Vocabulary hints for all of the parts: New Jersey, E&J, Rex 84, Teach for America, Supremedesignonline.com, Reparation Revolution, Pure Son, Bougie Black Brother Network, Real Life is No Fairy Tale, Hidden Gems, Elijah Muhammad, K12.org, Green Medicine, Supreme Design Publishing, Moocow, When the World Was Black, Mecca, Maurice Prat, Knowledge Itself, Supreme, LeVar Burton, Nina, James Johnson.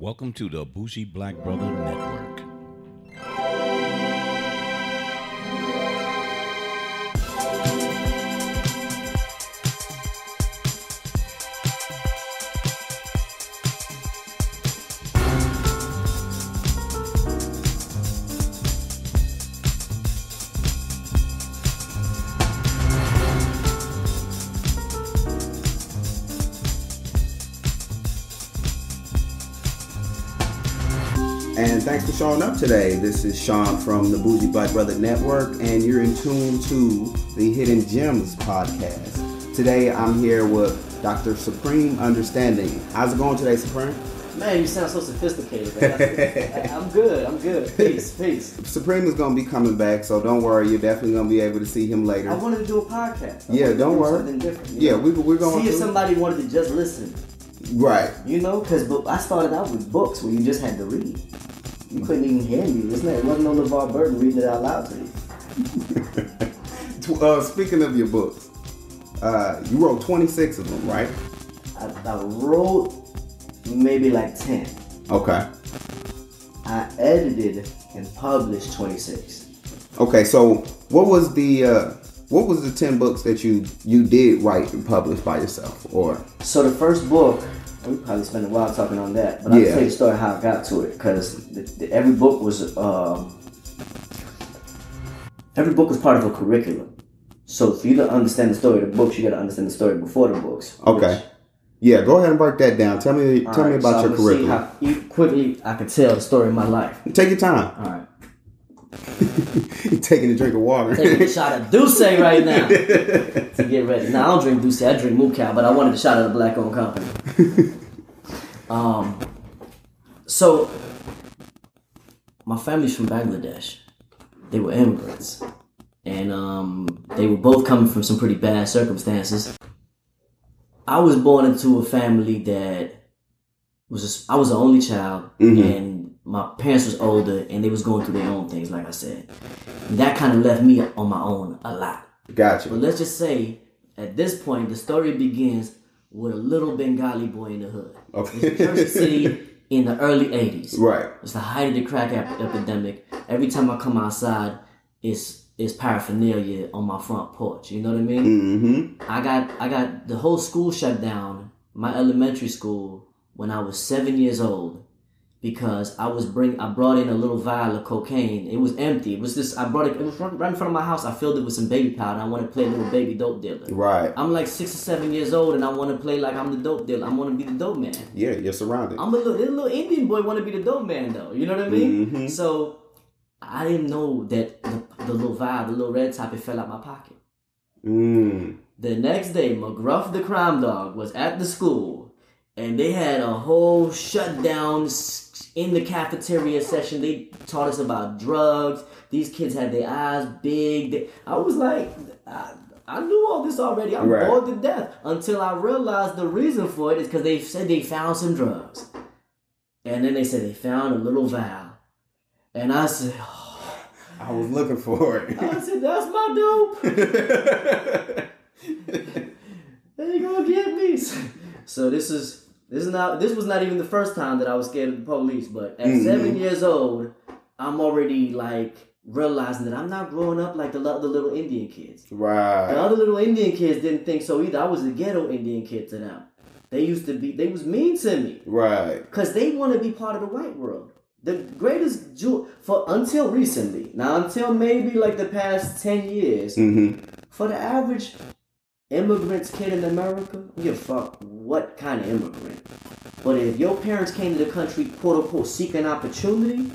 Welcome to the Bougie Black Brother Network. Showing up today. This is Sean from the Bougie Black Brother Network, and you're in tune to the Hidden Gems podcast. Today I'm here with Dr. Supreme Understanding. How's it going today, Supreme? Man, you sound so sophisticated. Right? I'm good. Peace. Supreme is going to be coming back, so don't worry. You're definitely going to be able to see him later. I wanted to do a podcast. Don't worry. Something different. We're going to see if somebody wanted to just listen. Right. You know, because I started out with books where you just had to read. You couldn't even hear me. It wasn't no LeVar Burton reading it out loud to you. Speaking of your books, you wrote 26 of them, right? I wrote maybe like 10. Okay. I edited and published 26. Okay, so what was the 10 books that you did write and publish by yourself? So the first book, we probably spent a while talking on that, but I'll tell you the story how I got to it, because every book was part of a curriculum. So for you to understand the story of the books, you got to understand the story before the books. Okay. Go ahead and break that down. Tell me about your curriculum. See how quickly I can tell the story of my life. Take your time. All right. You're taking a drink of water. Taking a shot of Douce right now to get ready. Now I don't drink Douce, I drink Moocow, but I wanted a shot of the black-owned company. So my family's from Bangladesh. They were immigrants, and they were both coming from some pretty bad circumstances. I was born into a family that I was the only child, and my parents was older, and they was going through their own things, like I said. And that kind of left me on my own a lot. Gotcha. But let's just say, at this point, the story begins with a little Bengali boy in the hood. Okay. It's Jersey City in the early 80s. Right. It's the height of the crack epidemic. Every time I come outside, it's paraphernalia on my front porch. You know what I mean? Mm-hmm. I got the whole school shut down, my elementary school, when I was 7 years old. Because I brought in a little vial of cocaine. It was empty. It was right in front of my house. I filled it with some baby powder. I want to play a little baby dope dealer. Right. I'm like 6 or 7 years old, and I want to play like I'm the dope dealer. I want to be the dope man. Yeah, you're surrounded. This little Indian boy want to be the dope man though. You know what I mean? Mm-hmm. So I didn't know that the little vial, the little red top, it fell out my pocket. Mm. The next day, McGruff, the crime dog, was at the school, and they had a whole shutdown. In the cafeteria session, they taught us about drugs. These kids had their eyes big. I was like, I knew all this already. I'm bored to death. Until I realized the reason for it is because they said they found some drugs. And then they said they found a little vial. And I said, oh. I was looking for it. I said, that's my dope. They gonna get me. So this was not even the first time that I was scared of the police, but at 7 years old, I'm already like realizing that I'm not growing up like the other little Indian kids. Right. The other little Indian kids didn't think so either. I was a ghetto Indian kid to them. They was mean to me. Right. Because they want to be part of the white world. The greatest jewel, until maybe like the past 10 years, for the average immigrant's kid in America, you fuck what kind of immigrant. But if your parents came to the country, quote unquote, seeking opportunity,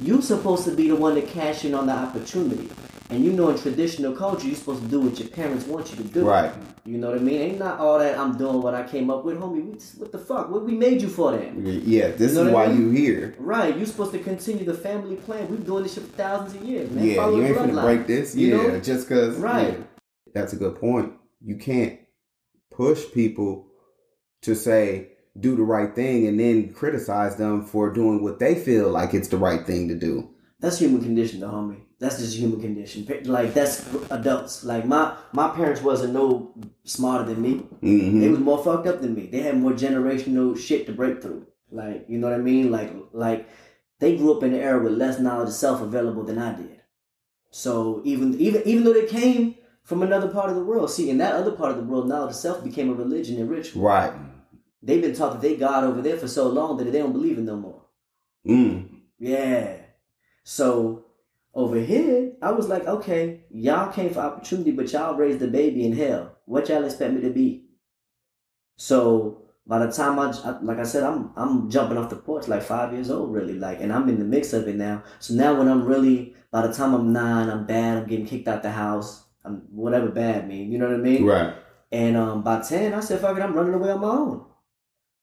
you're supposed to be the one to cash in on the opportunity. And you know, in traditional culture, you're supposed to do what your parents want you to do. Right. You know what I mean? Ain't not all that I'm doing what I came up with, homie. What the fuck? What we made you for then? Yeah, this is why you here. Right. You're supposed to continue the family plan. We've been doing this shit for thousands of years, man. Yeah, follow you ain't finna break this. You know? Just because. Right. Yeah. That's a good point. You can't push people to say, do the right thing and then criticize them for doing what they feel like it's the right thing to do. That's human condition, though, homie. That's just human condition. Like, that's adults. Like, my parents wasn't no smarter than me. Mm-hmm. They was more fucked up than me. They had more generational shit to break through. Like, you know what I mean? Like they grew up in an era with less knowledge itself available than I did. So even though they came from another part of the world, see, in that other part of the world, knowledge itself became a religion and ritual. Right. They've been taught that they God over there for so long that they don't believe in no more. Mm. Yeah. So over here, I was like, okay, y'all came for opportunity, but y'all raised the baby in hell. What y'all expect me to be? So by the time I'm jumping off the porch like 5 years old, really, like, and I'm in the mix of it now. So now when I'm really, by the time I'm 9, I'm bad, I'm getting kicked out the house, I'm whatever bad mean, you know what I mean? Right. And by 10, I said, fuck it, I'm running away on my own.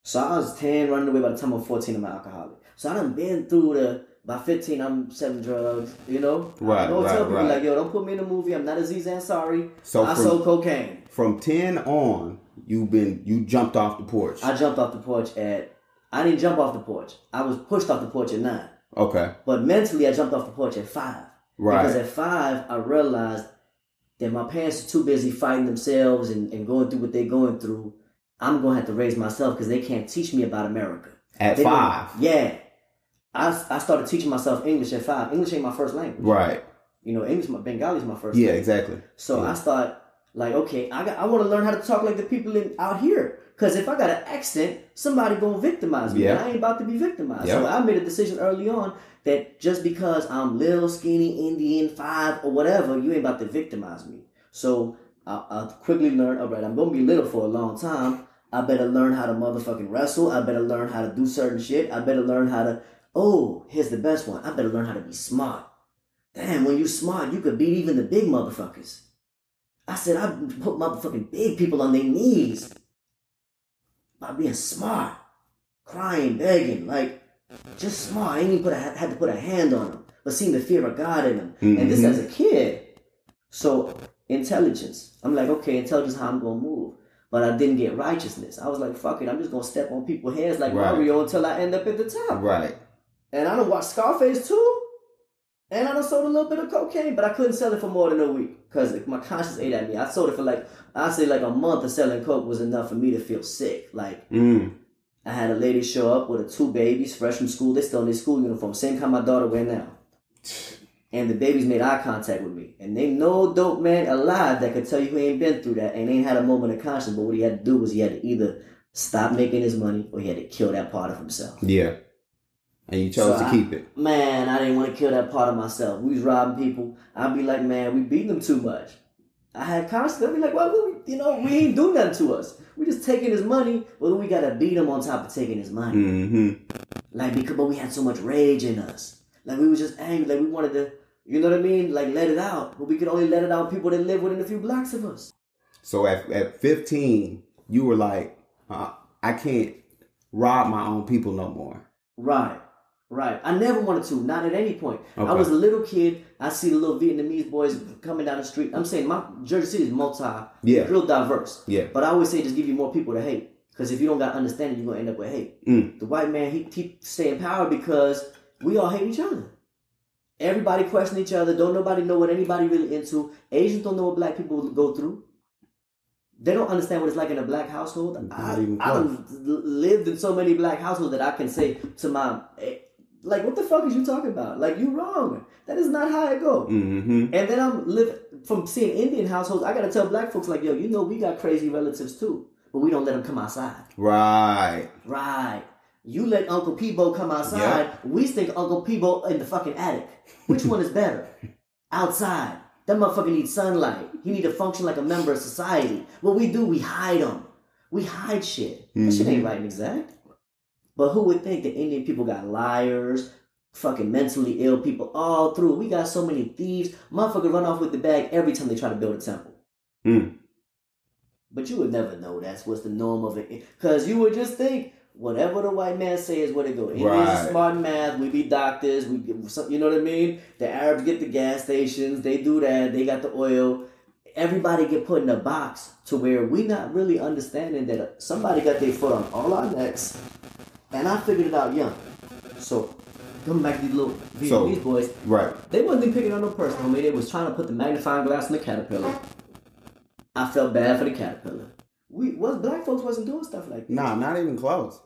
So I was 10, running away. By the time I'm 14, I'm an alcoholic. So I done been through by 15, I'm 7 drugs, you know? Right, I don't tell people, like, yo, don't put me in a movie. I'm not Aziz Ansari. So I sold cocaine. From 10 on, you jumped off the porch. I jumped off the porch I didn't jump off the porch. I was pushed off the porch at 9. Okay. But mentally, I jumped off the porch at 5. Right. Because at 5, I realized that my parents are too busy fighting themselves and going through what they're going through. I'm going to have to raise myself because they can't teach me about America. At 5? Yeah. I started teaching myself English at 5. English ain't my first language. Right. You know, Bengali is my first language. Yeah, exactly. So I start, like, okay, I want to learn how to talk like the people out here. Because if I got an accent, somebody going to victimize me. Yeah. And I ain't about to be victimized. Yeah. So I made a decision early on that just because I'm little, skinny, Indian, 5, or whatever, you ain't about to victimize me. So I quickly learned, all right, I'm going to be little for a long time. I better learn how to motherfucking wrestle. I better learn how to do certain shit. I better learn how to... Oh, here's the best one. I better learn how to be smart. Damn, when you smart, you could beat even the big motherfuckers. I said, I put motherfucking big people on their knees by being smart, crying, begging, like, just smart. I ain't even had to put a hand on them, but seeing the fear of God in them. Mm-hmm. And this as a kid. So intelligence. I'm like, okay, intelligence is how I'm going to move. But I didn't get righteousness. I was like, fuck it, I'm just going to step on people's heads like Mario until I end up at the top. Right. And I done watched Scarface too. And I done sold a little bit of cocaine, but I couldn't sell it for more than a week because my conscience ate at me. I sold it for like a month of selling coke was enough for me to feel sick. I had a lady show up with 2 babies, fresh from school. They still in their school uniform, same kind my daughter wear now. And the babies made eye contact with me. And they no dope man alive that could tell you who ain't been through that and ain't had a moment of conscience. But what he had to do was he had to either stop making his money or he had to kill that part of himself. Yeah. And you chose to keep it. Man, I didn't want to kill that part of myself. We was robbing people. I'd be like, man, we beating them too much. I had conscience. I'd be like, well, we ain't doing nothing to us. We just taking his money. Well, we got to beat him on top of taking his money. Mm-hmm. Like, because but we had so much rage in us. Like, we was just angry. Like, we wanted to, you know what I mean? Like, let it out. But we could only let it out people that live within a few blocks of us. So at 15, you were like, I can't rob my own people no more. Right. Right. I never wanted to, not at any point. Okay. I was a little kid. I see the little Vietnamese boys coming down the street. I'm saying my Jersey City is real diverse. Yeah. But I always say just give you more people to hate. Because if you don't got understanding, you're going to end up with hate. Mm. The white man, he stay in power because we all hate each other. Everybody question each other. Don't nobody know what anybody really into. Asians don't know what black people go through. They don't understand what it's like in a black household. I've lived in so many black households that I can say to my... Like, what the fuck is you talking about? Like, you wrong. That is not how it go. Mm-hmm. And then from seeing Indian households, I got to tell black folks, like, yo, we got crazy relatives too, but we don't let them come outside. Right. Right. You let Uncle Peebo come outside. Yep. We think Uncle Peebo in the fucking attic. Which one is better? Outside. That motherfucker needs sunlight. He need to function like a member of society. What we do, we hide him. We hide shit. Mm-hmm. That shit ain't right and exact. But who would think that Indian people got liars, fucking mentally ill people all through? We got so many thieves. Motherfucker run off with the bag every time they try to build a temple. Mm. But you would never know that's what's the norm of it. Because you would just think, whatever the white man say is what it goes. Indians are smart in math. We be doctors. You know what I mean? The Arabs get the gas stations. They do that. They got the oil. Everybody get put in a box to where we not really understanding that somebody got their foot on all our necks. And I figured it out young. So, coming back to these little Vietnamese boys. Right. They wasn't even picking on no person, homie. They was trying to put the magnifying glass in the caterpillar. I felt bad for the caterpillar. Black folks wasn't doing stuff like that. Nah, not even close.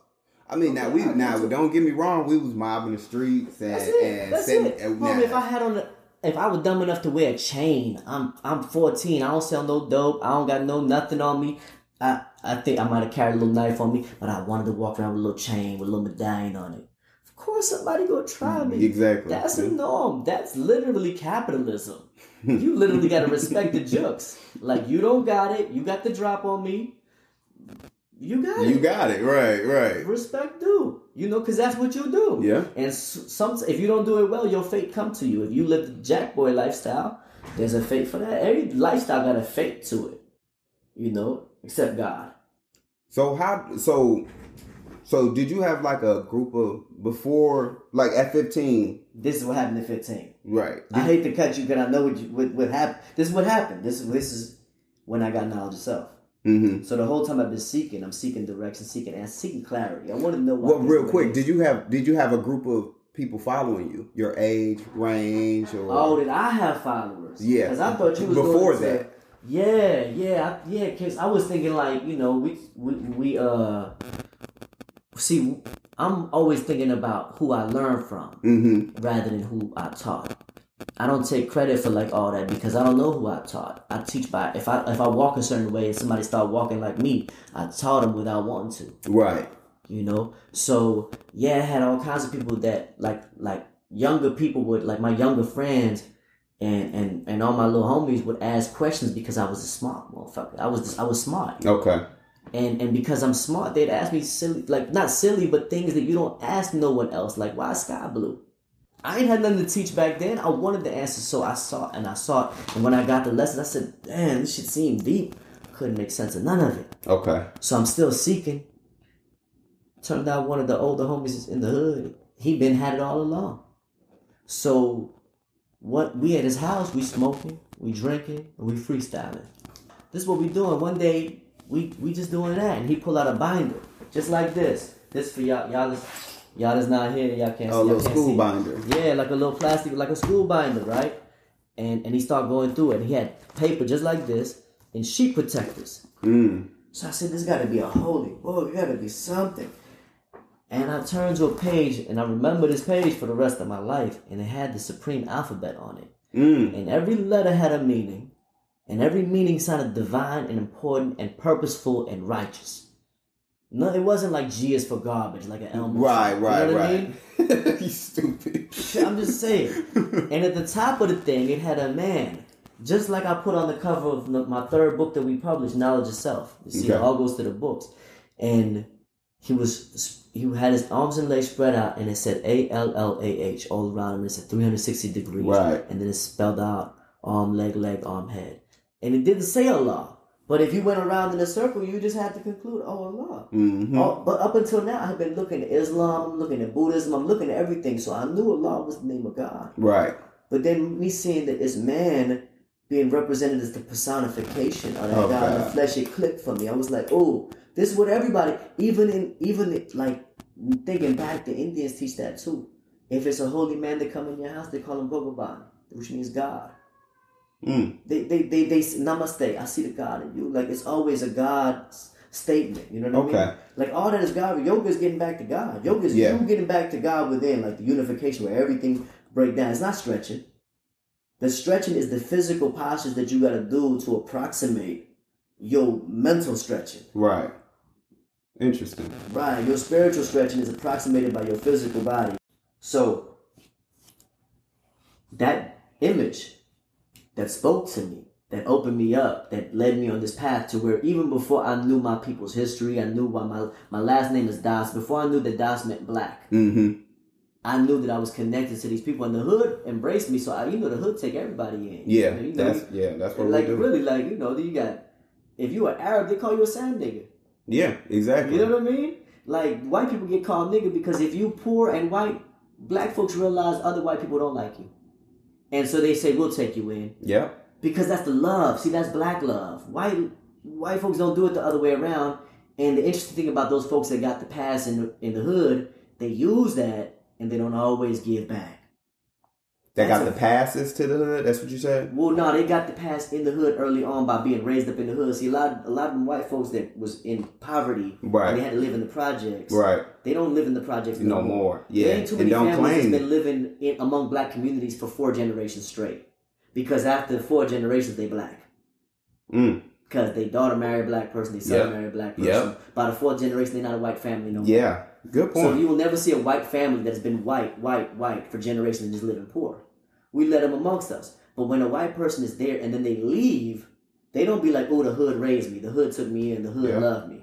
I mean, now don't get me wrong, we was mobbing the streets and if I had on the, if I was dumb enough to wear a chain, I'm 14. I don't sell no dope. I don't got no nothing on me. I think I might have carried a little knife on me, but I wanted to walk around with a little chain with a little medallion on it. Of course, somebody gonna try me. Exactly. That's a norm. That's literally capitalism. You literally gotta respect the jokes. Like, you don't got it. You got the drop on me. You got it. Right. Respect due. You know, because that's what you do. Yeah. And some, if you don't do it well, your fate come to you. If you live the Jack Boy lifestyle, there's a fate for that. Every lifestyle got a fate to it. You know, except God. So how? So did you have like a group of before, like at 15? This is what happened at 15. Right. I hate to cut you, because I know what happened. This is what happened. This is when I got Knowledge Itself. Mm-hmm. So the whole time I've been seeking, I'm seeking direction, seeking clarity. I want to know. Well, real quick, did you have a group of people following you, your age range, or? Oh, did I have followers? Yeah, because I thought you was before that. Yeah. Because I was thinking like, you know, we see, I'm always thinking about who I learn from rather than who I taught. I don't take credit for like all that because I don't know who I taught. I teach by if I walk a certain way and somebody start walking like me, I taught them without wanting to. Right. You know? So yeah, I had all kinds of people that like younger people would, like my younger friends and all my little homies would ask questions because I was a smart motherfucker. I was smart. Okay. And because I'm smart, they'd ask me silly, like not silly, but things that you don't ask no one else. Like, why sky blue? I ain't had nothing to teach back then. I wanted the answer, so I sought. And when I got the lessons, I said, damn, this shit seemed deep. Couldn't make sense of none of it. Okay. So I'm still seeking. Turned out one of the older homies in the hood, he been had it all along. So what we at his house, we smoking, we drinking, and we freestyling. This is what we doing. One day, we just doing that. And he pull out a binder, just like this. This for y'all. Y'all is not here. Y'all can't see. Oh, a little school binder. Yeah, like a little plastic, like a school binder, right? And he started going through it. He had paper just like this and sheet protectors. So I said, "This got to be a holy book. It got to be something." And I turned to a page, and I remember this page for the rest of my life. And it had the Supreme alphabet on it, and every letter had a meaning, and every meaning sounded divine and important and purposeful and righteous. No, it wasn't like G is for garbage, like an Elmo. Right. I mean? He's stupid. I'm just saying. And at the top of the thing, it had a man. Just like I put on the cover of my third book that we published, Knowledge Itself. You see, it all goes to the books. And he had his arms and legs spread out, and it said ALLAH all around him. It said 360 degrees. Right. And then it spelled out arm, leg, arm, head. And it didn't say Allah. But if you went around in a circle, you just had to conclude, oh, Allah. Mm-hmm. But up until now, I've been looking at Islam, I'm looking at Buddhism, I'm looking at everything. So I knew Allah was the name of God. Right. But then me seeing that it's man being represented as the personification of that God in the flesh, it clicked for me. I was like, oh, this is what everybody, even thinking back, the Indians teach that too. If it's a holy man that come in your house, they call him Bhagavan, which means God. They namaste, I see the God in you. Like, it's always a God statement. You know what I mean? Like, all that is God. Yoga is getting back to God. Yoga is you getting back to God within, like the unification where everything breaks down. It's not stretching. The stretching is the physical postures that you got to do to approximate your mental stretching. Right. Interesting. Right. Your spiritual stretching is approximated by your physical body. So that image that spoke to me, that opened me up, that led me on this path to where even before I knew my people's history, I knew why my last name is Das. Before I knew that Das meant black, I knew that I was connected to these people. And the hood embraced me, so the hood take everybody in. Yeah, that's what we do. Really, you got, if you are Arab, they call you a sand nigga. Yeah, exactly. You know what I mean? Like, white people get called nigga because if you poor and white, black folks realize other white people don't like you. And so they say, we'll take you in. Yeah. Because that's the love. See, that's black love. White folks don't do it the other way around. And the interesting thing about those folks that got the pass in the hood, they use that and they don't always give back. They got the passes to the hood? That's what you said? Well, no, they got the pass in the hood early on by being raised up in the hood. See, a lot of them white folks that was in poverty, right, and they had to live in the projects. Right. They don't live in the projects no more. Yeah. There ain't too many families that's been living among black communities for 4 generations straight. Because after 4 generations, they black. Mm. Because they daughter married a black person, they son married a black person. Yep. By the 4th generation, they're not a white family no more. Yeah. Good point. So you will never see a white family that's been white for generations and just living poor. We let them amongst us. But when a white person is there and then they leave, they don't be like, oh, the hood raised me. The hood took me in. The hood loved me.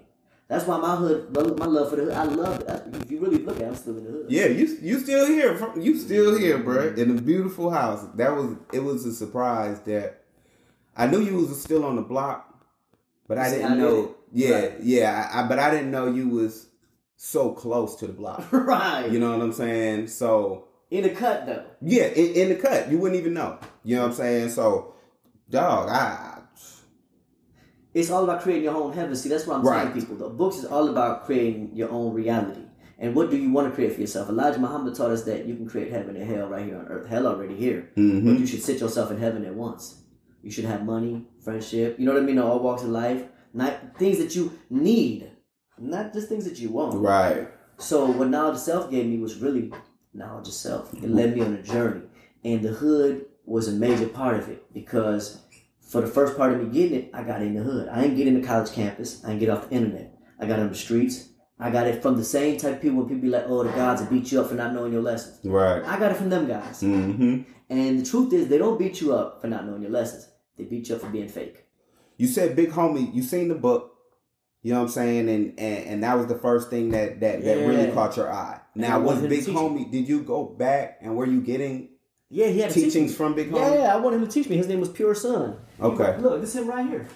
That's why my love for the hood, I love it. If you really look at it, I'm still in the hood. Yeah, you still here. You still here, bro. In a beautiful house. It was a surprise that I knew you was still on the block, but I didn't know. Yeah, right. But I didn't know you was so close to the block. Right. You know what I'm saying? So in the cut though. Yeah, in the cut. You wouldn't even know. You know what I'm saying? So dog, it's all about creating your own heaven. See, that's what I'm telling people. The books is all about creating your own reality. And what do you want to create for yourself? Elijah Muhammad taught us that you can create heaven and hell right here on earth. Hell already here. Mm-hmm. But you should sit yourself in heaven at once. You should have money, friendship, you know what I mean? All walks of life. Not things that you need. Not just things that you want. Right. So what Knowledge Itself gave me was really Knowledge Itself. It led me on a journey. And the hood was a major part of it because for the first part of me getting it, I got in the hood. I didn't get in the college campus. I didn't get off the internet. I got on the streets. I got it from the same type of people when people be like, oh, the gods will beat you up for not knowing your lessons. Right. I got it from them guys. Mm-hmm. And the truth is they don't beat you up for not knowing your lessons. They beat you up for being fake. You said Big Homie, you seen the book. You know what I'm saying? And that was the first thing that really caught your eye. Now, was Big Homie, did you go back and were you getting teachings from Big Homie? Yeah, I wanted him to teach me. His name was Pure Son. Okay. Look, this is him right here.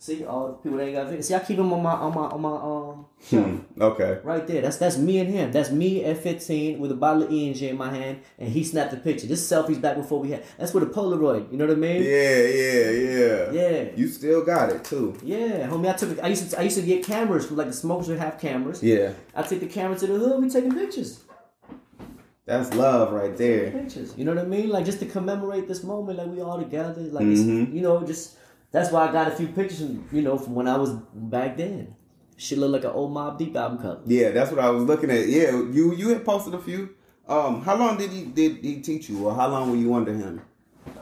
See, all the people that ain't got it. See, I keep him on my okay. Right there. That's me and him. That's me at 15 with a bottle of E&J in my hand, and he snapped a picture. This selfie's back before we had. That's with a Polaroid. You know what I mean? Yeah. You still got it too. Yeah, homie. I used to get cameras from like the smokers would have cameras. Yeah. I take the camera to the hood. We taking pictures. That's love right there. Pictures. You know what I mean? Like just to commemorate this moment, like we all together, like it's, you know, just. That's why I got a few pictures, you know, from when I was back then. Shit looked like an old Mobb Deep album cover. Yeah, that's what I was looking at. Yeah, you had posted a few. How long did he teach you, or how long were you under him?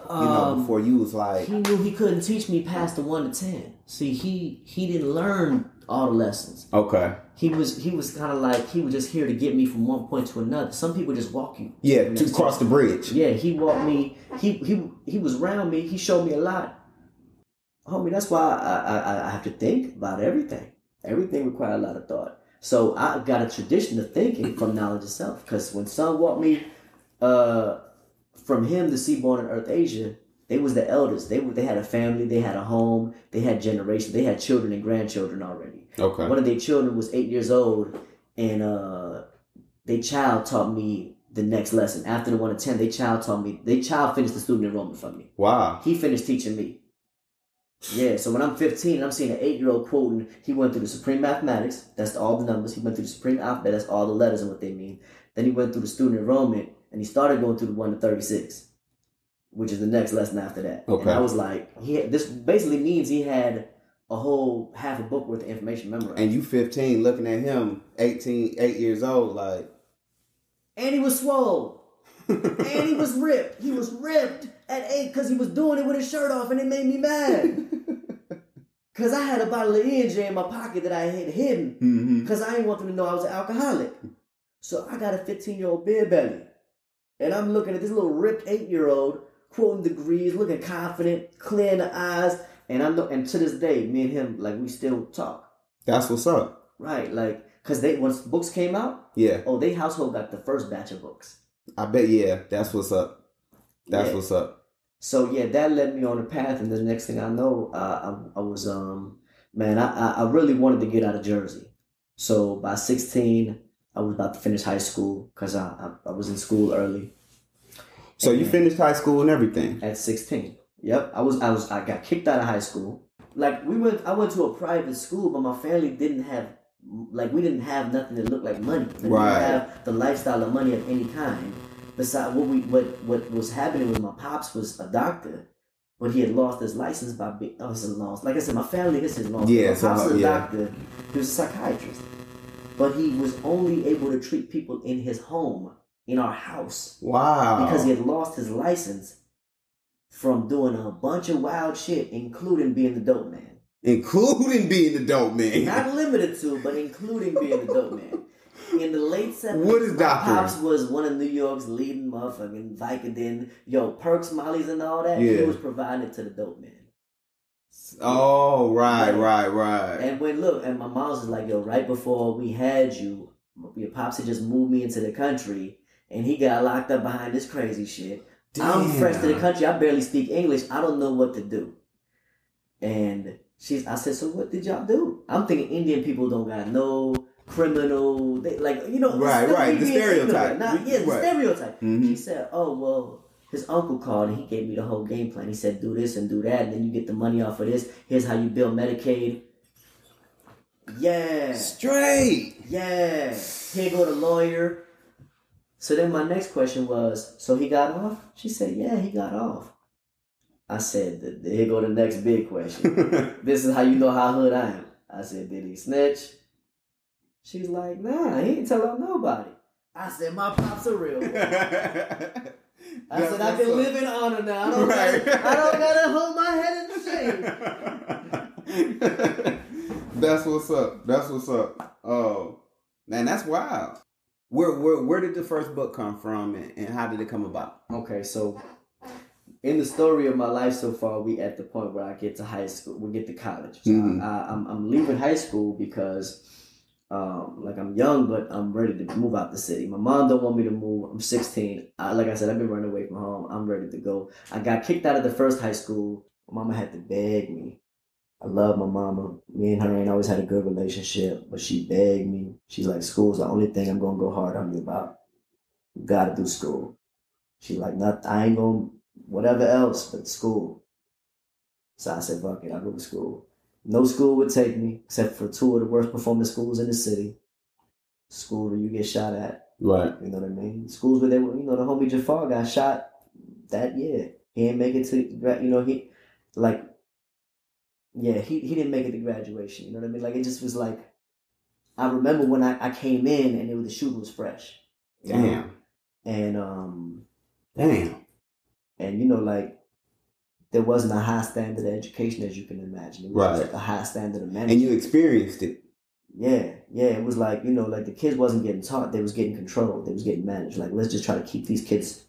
Before you was like, he knew he couldn't teach me past the 1 to 10. See, he didn't learn all the lessons. Okay. He was kind of like he was just here to get me from one point to another. Some people just walk you. Yeah, to cross the bridge. Yeah, he walked me. He was around me. He showed me a lot. Homie, that's why I have to think about everything. Everything requires a lot of thought. So I got a tradition of thinking from Knowledge Itself. Because when Son walked me from him to Seaborn and Earth Asia, they was the elders. They had a family. They had a home. They had generations. They had children and grandchildren already. Okay. One of their children was 8 years old, and their child taught me the next lesson. After the 1 to 10, their child taught me. Their child finished the student enrollment for me. Wow. He finished teaching me. Yeah, so when I'm 15 and I'm seeing an 8-year-old quoting, he went through the Supreme Mathematics, that's all the numbers, he went through the Supreme Alphabet, that's all the letters and what they mean. Then he went through the student enrollment, and he started going through the 1 to 36, which is the next lesson after that. Okay. And I was like, this basically means he had a whole half a book worth of information memorized. And you 15, looking at him, 8 years old, like... And he was swole. And he was ripped. He was ripped at 8 because he was doing it with his shirt off, and it made me mad. Because I had a bottle of E&J in my pocket that I had hidden because I didn't want them to know I was an alcoholic. So I got a 15-year-old beer belly. And I'm looking at this little ripped 8-year-old, quoting degrees, looking confident, clear in the eyes. And to this day, me and him, like, we still talk. That's what's up. Right, like, because once books came out, they household got the first batch of books. I bet, that's what's up. That's what's up. So, that led me on the path, and the next thing I know, I really wanted to get out of Jersey. So, by 16, I was about to finish high school, because I was in school early. So, you finished high school and everything? At 16. Yep. I got kicked out of high school. Like, I went to a private school, but my family didn't have, like, we didn't have nothing that looked like money. We didn't have the lifestyle of money of any kind. Besides, what was happening was my pops was a doctor, but he had lost his license by being Like I said, my family gets his loss. Yeah, my pops was a doctor. He was a psychiatrist, but he was only able to treat people in his home, in our house. Wow! Because he had lost his license from doing a bunch of wild shit, including being the dope man. Including being the dope man. Not limited to, but including being the dope man. In the late 70s, what is Dr. Pops was one of New York's leading motherfucking Vicodin, Perks, Mollies, and all that. Yeah. He was providing it to the dope man. Oh, right. And and my mom was like, right before we had you, your pops had just moved me into the country, and he got locked up behind this crazy shit. Damn. I'm fresh to the country. I barely speak English. I don't know what to do. And... I said, so what did y'all do? I'm thinking Indian people don't got no criminal. They, the stereotype. The stereotype. Mm-hmm. She said, his uncle called and he gave me the whole game plan. He said, do this and do that, and then you get the money off of this. Here's how you build Medicaid. Yeah. Straight. Yeah. Here go the lawyer. So then my next question was, so he got off? She said, yeah, he got off. I said, here go the next big question. This is how you know how hood I am. I said, did he snitch? She's like, nah, he ain't telling nobody. I said, my pops are real. I said, I can live in honor now. I don't gotta hold my head in shame. That's what's up. Oh, man, that's wild. Where did the first book come from, and how did it come about? Okay, so... in the story of my life so far, we at the point where I get to high school, we get to college. So mm-hmm. I'm leaving high school because, I'm young, but I'm ready to move out the city. My mom don't want me to move. I'm 16. Like I said, I've been running away from home. I'm ready to go. I got kicked out of the first high school. My mama had to beg me. I love my mama. Me and her ain't always had a good relationship, but she begged me. She's like, school's the only thing I'm going to go hard on you about. You got to do school. She's like, I ain't going to. Whatever else but school. So I said, fuck it, I'll go to school. No school would take me, except for two of the worst performing schools in the city. School where you get shot at. Right. You know what I mean? Schools where they were, the homie Jafar got shot that year. He didn't make it to, he didn't make it to graduation. You know what I mean? It just was like, I remember when I came in and the shooter was fresh. Damn. And there wasn't a high standard of education, as you can imagine. It was a high standard of management. And you experienced it. Yeah. It was the kids wasn't getting taught. They was getting controlled. They was getting managed. Let's just try to keep these kids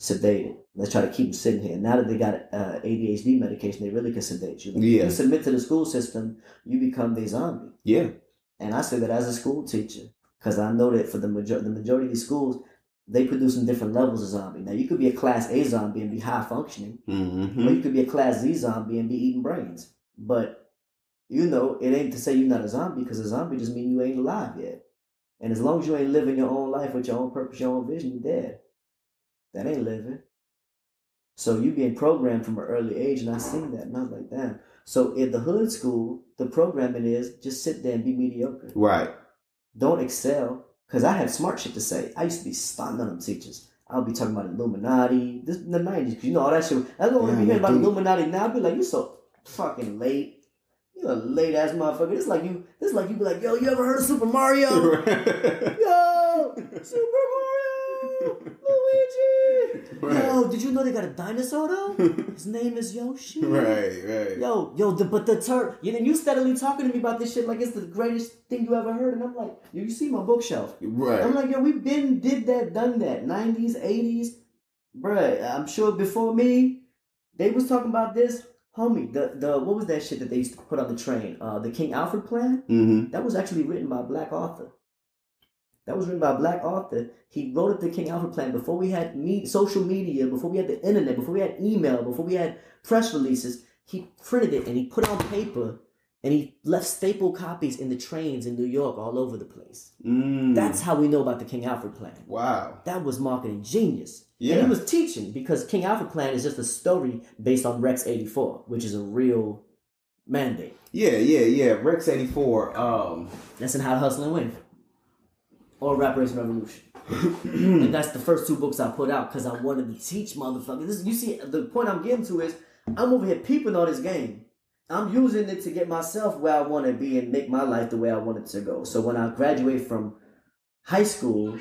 sedated. Let's try to keep them sitting here. Now that they got ADHD medication, they really can sedate you. You submit to the school system, you become the zombie. Yeah. And I say that as a school teacher, because I know that for the majority of these schools, they producing different levels of zombie. Now, you could be a Class A zombie and be high-functioning, mm-hmm. or you could be a Class Z zombie and be eating brains. But, it ain't to say you're not a zombie, because a zombie just means you ain't alive yet. And as long as you ain't living your own life with your own purpose, your own vision, you're dead. That ain't living. So you being programmed from an early age, and I seen that, and I was like, damn. So in the hood school, the programming is just sit there and be mediocre. Right. Don't excel. Because I had smart shit to say. I used to be spotting on them teachers. I would be talking about Illuminati. This in the 90s. Because all that shit. I don't want to be hearing about Illuminati now. I'd be like, you're so fucking late. You're a late-ass motherfucker. This is like you be like, yo, you ever heard of Super Mario? Yo, Super Mario, Luigi. Right. Yo, did you know they got a dinosaur, though? His name is Yoshi. Right. Yo, the turtle. And you steadily talking to me about this shit like it's the greatest thing you ever heard. And I'm like, yo, you see my bookshelf. Right. I'm like, yo, we been did that, done that. 90s, 80s. Bruh, I'm sure before me, they was talking about this. Homie, the what was that shit that they used to put on the train? The King Alfred plan? Mm-hmm. That was actually written by a black author. He wrote up the King Alfred plan before we had social media, before we had the internet, before we had email, before we had press releases. He printed it and he put it on paper and he left staple copies in the trains in New York all over the place. Mm. That's how we know about the King Alfred plan. Wow. That was marketing genius. Yeah. And he was teaching, because King Alfred plan is just a story based on Rex 84, which is a real mandate. Yeah. Rex 84. That's in How to Hustle and Win. Or Reparation Revolution. And that's the first two books I put out because I wanted to teach motherfuckers. This, you see, the point I'm getting to is I'm over here peeping on this game. I'm using it to get myself where I want to be and make my life the way I want it to go. So when I graduate from high school,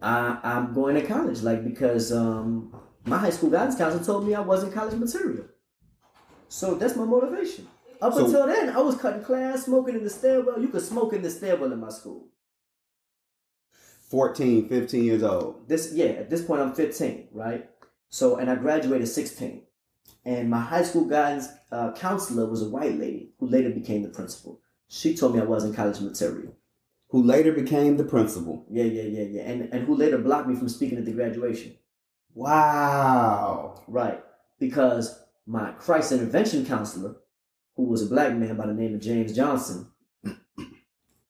I'm going to college, like, because my high school guidance counselor told me I wasn't college material. So that's my motivation. Up until then, I was cutting class, smoking in the stairwell. You could smoke in the stairwell in my school. 14, 15 years old. At this point, I'm 15, right? So, and I graduated 16. And my high school guidance counselor was a white lady who later became the principal. She told me I wasn't college material. Who later became the principal. Yeah. And who later blocked me from speaking at the graduation. Wow. Right. Because my Christ intervention counselor, who was a black man by the name of James Johnson,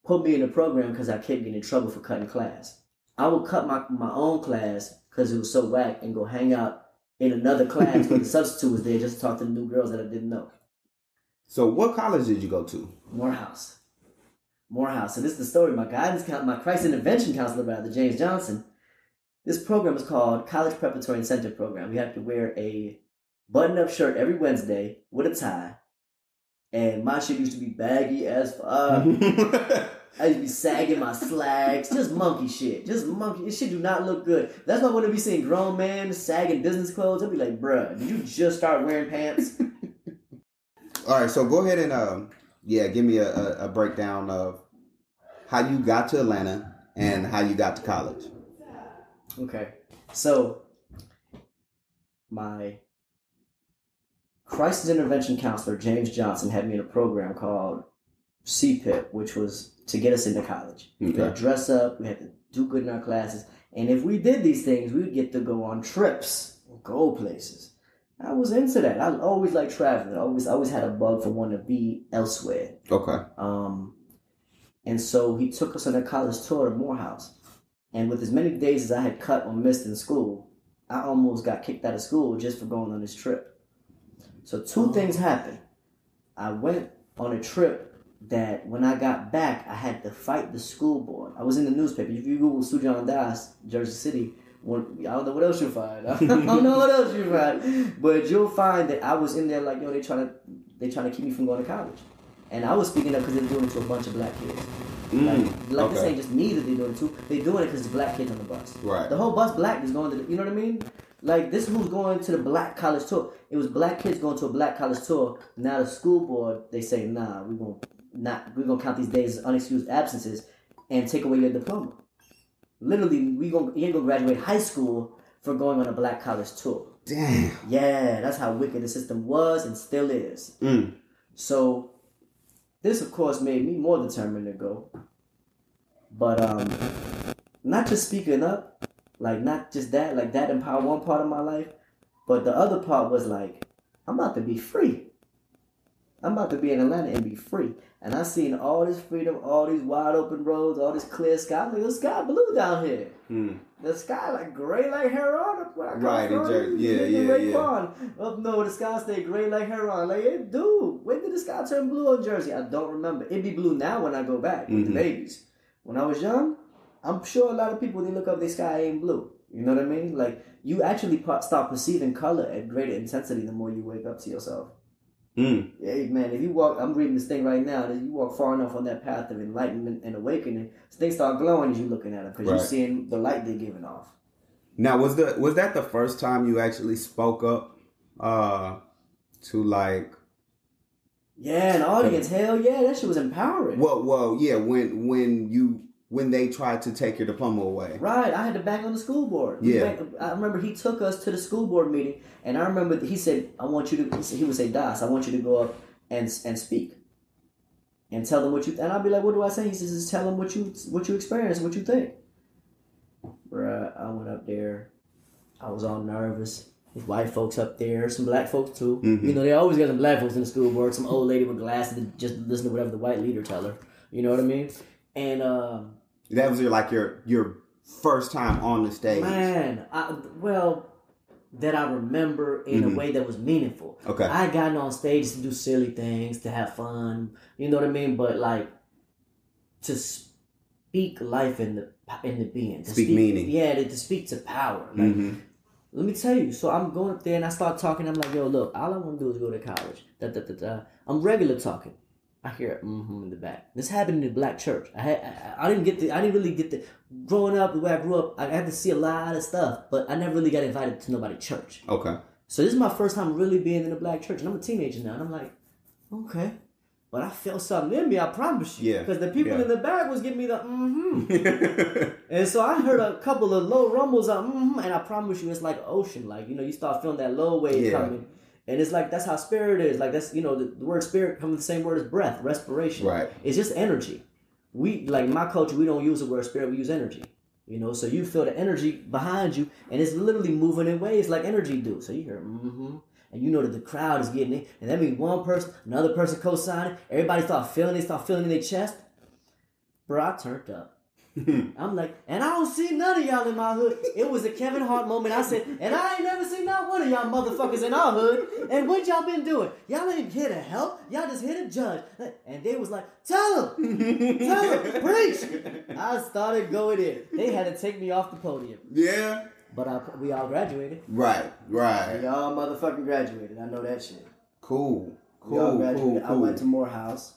put me in the program because I kept getting in trouble for cutting class. I would cut my own class because it was so whack and go hang out in another class when the substitute was there just to talk to the new girls that I didn't know. So what college did you go to? Morehouse. So this is the story. My guidance counselor, my Christ intervention counselor, rather, James Johnson. This program is called College Preparatory Incentive Program. You have to wear a button-up shirt every Wednesday with a tie. And my shit used to be baggy as fuck. I used to be sagging my slacks. Just monkey shit. This shit do not look good. That's why when I be seeing grown men sagging business clothes, I'll be like, bruh, did you just start wearing pants? All right, so go ahead and give me a breakdown of how you got to Atlanta and how you got to college. Okay. So my crisis intervention counselor, James Johnson, had me in a program called CPIP, which was to get us into college. Okay. We had to dress up, we had to do good in our classes, and if we did these things, we would get to go on trips, go places. I was into that. I always liked traveling. I always had a bug for wanting to be elsewhere. Okay. And so he took us on a college tour of Morehouse, and with as many days as I had cut or missed in school, I almost got kicked out of school just for going on this trip. So two things happened. I went on a trip that when I got back, I had to fight the school board. I was in the newspaper. If you Google Sujan Dass, Jersey City, I don't know what else you'll find. But you'll find that I was in there like, yo, they trying to keep me from going to college. And I was speaking up because they're doing it to a bunch of black kids. This ain't just me that they're doing it to. They're doing it because the black kids on the bus. Right. The whole bus black is going to the, you know what I mean? Like, this who's going to the black college tour. It was black kids going to a black college tour. Now the school board, they say, nah, we're gonna count these days as unexcused absences and take away your diploma. Literally, you ain't gonna graduate high school for going on a black college tour. Damn. Yeah, that's how wicked the system was and still is. Mm. So this, of course, made me more determined to go. But not just speaking up, like not just that, like that empowered one part of my life, but the other part was like, I'm about to be free. I'm about to be in Atlanta and be free. And I seen all this freedom, all these wide open roads, all this clear sky. Look, the sky blue down here. Mm. The sky like gray like Heron. Right, in Jersey. Yeah. Up north, the sky stay gray like Heron. Like, hey, dude, when did the sky turn blue on Jersey? I don't remember. It be blue now when I go back with the babies. When I was young, I'm sure a lot of people, they look up, their sky ain't blue. You know what I mean? Like, you actually start perceiving color at greater intensity the more you wake up to yourself. Mm. Hey man, if you walk, I'm reading this thing right now, and if you walk far enough on that path of enlightenment and awakening, things start glowing as you're looking at them because you're seeing the light they're giving off. Now, was that the first time you actually spoke up to like? Yeah, an audience. Hell yeah, that shit was empowering. Whoa, yeah. When they tried to take your diploma away. Right, I had to back on the school board. Yeah. I remember he took us to the school board meeting, and I remember he said, he would say, Das, I want you to go up and speak. And tell them what you, and I'd be like, what do I say? He says, just tell them what you experienced, what you think. Bruh, I went up there. I was all nervous. There's white folks up there, some black folks too. Mm-hmm. You know, they always got some black folks in the school board, some old lady with glasses that just listen to whatever the white leader tell her. You know what I mean? And, that was your first time on the stage. Man, that I remember in a way that was meaningful. Okay. I had gotten on stage to do silly things, to have fun, you know what I mean? But like, to speak life in the being. To speak meaning. Yeah, to speak to power. Like, mm-hmm. Let me tell you. So I'm going up there and I start talking. I'm like, yo, look, all I want to do is go to college. Da, da, da, da. I'm regular talking. I hear mm-hmm in the back. This happened in the black church. I didn't really get the growing up the way I grew up. I had to see a lot of stuff, but I never really got invited to nobody's church. Okay. So this is my first time really being in a black church, and I'm a teenager now, and I'm like, okay. But I felt something in me, I promise you. Yeah. Because the people in the back was giving me the mm-hmm. And so I heard a couple of low rumbles of mm-hmm, and I promise you it's like ocean. Like, you know, you start feeling that low wave coming. And it's like, that's how spirit is. Like, that's, you know, the word spirit comes from the same word as breath, respiration. Right. It's just energy. We, like my culture, we don't use the word spirit, we use energy. You know, so you feel the energy behind you, and it's literally moving in waves like energy do. So you hear, mm-hmm. And you know that the crowd is getting it. And that means one person, another person co-signing. Everybody start feeling in their chest. Bro, I turned up. I'm like, and I don't see none of y'all in my hood. It was a Kevin Hart moment. I said, and I ain't never seen not one of y'all motherfuckers in our hood. And what y'all been doing? Y'all ain't here to help. Y'all just here to judge. And they was like, tell them, preach. I started going in. They had to take me off the podium. Yeah. But we all graduated. Right. We all motherfucking graduated. I know that shit. Cool. We all graduated. Cool. I went to Morehouse.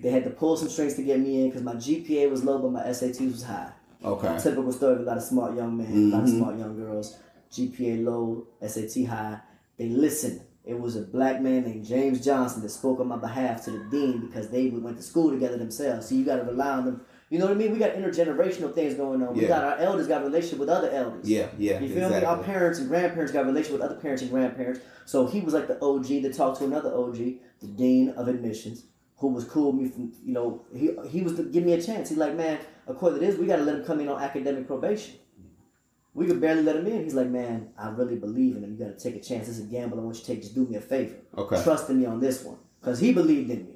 They had to pull some strings to get me in because my GPA was low, but my SATs was high. Okay. A typical story of a lot of smart young men, mm-hmm. a lot of smart young girls. GPA low, SAT high. They listened. It was a black man named James Johnson that spoke on my behalf to the dean because they went to school together themselves. So you got to rely on them. You know what I mean? We got intergenerational things going on. We got our elders got a relationship with other elders. Yeah. You feel exactly. me? Our parents and grandparents got a relationship with other parents and grandparents. So he was like the OG that talked to another OG, the dean of admissions, who was cool with me from, you know, he was to give me a chance. He's like, man, according to this, we got to let him come in on academic probation. We could barely let him in. He's like, man, I really believe in him. You got to take a chance. It's a gamble. I want you to take, just do me a favor. Okay. Trust in me on this one. Because he believed in me.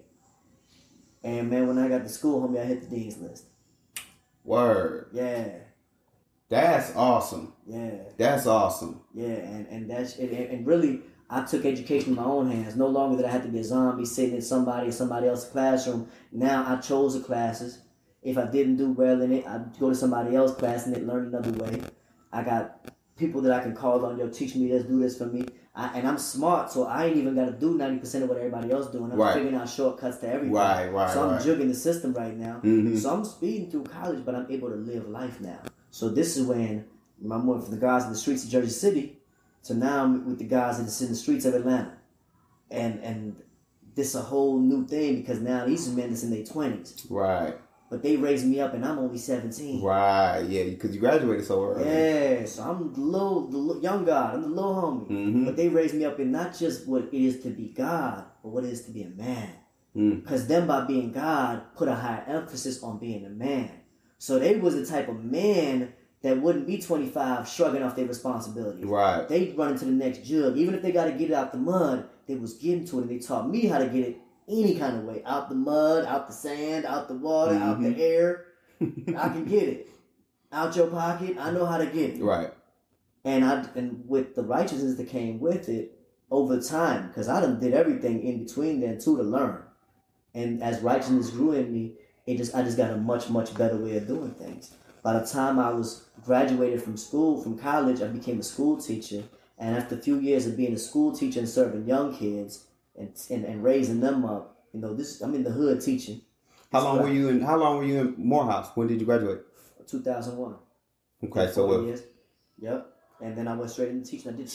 And, man, when I got to school, homie, I hit the dean's list. Word. Yeah. That's awesome. Yeah. That's awesome. Yeah, and that's and really, I took education in my own hands. No longer did I have to be a zombie sitting in somebody else's classroom. Now I chose the classes. If I didn't do well in it, I'd go to somebody else's class and learn another way. I got people that I can call on, yo, teach me this, do this for me. And I'm smart, so I ain't even got to do 90% of what everybody else doing. I'm figuring out shortcuts to everything. So I'm jugging the system right now. Mm-hmm. So I'm speeding through college, but I'm able to live life now. So this is when I went from the guys in the streets of Jersey City to now I'm with the guys that's in the streets of Atlanta. And this is a whole new thing because now these men that's in their 20s. Right. But they raised me up and I'm only 17. Right, yeah, because you graduated so early. Yeah, so I'm the little young God, I'm the little homie. Mm-hmm. But they raised me up in not just what it is to be God, but what it is to be a man. Because them by being God put a higher emphasis on being a man. So they was the type of man that wouldn't be 25 shrugging off their responsibilities. Right. They'd run into the next jug. Even if they got to get it out the mud, they was getting to it and they taught me how to get it any kind of way, out the mud, out the sand, out the water, mm-hmm. out the air. I can get it out your pocket. I know how to get it. Right. And with the righteousness that came with it over time, because I done did everything in between then too to learn. And as righteousness grew in me, I just got a much, much better way of doing things. By the time I was graduated from college, I became a school teacher. And after a few years of being a school teacher and serving young kids, and raising them up, you know, this I'm in the hood teaching. How long were you in Morehouse? When did you graduate? 2001. Okay, so what? Years. Yep. And then I went straight into teaching. I did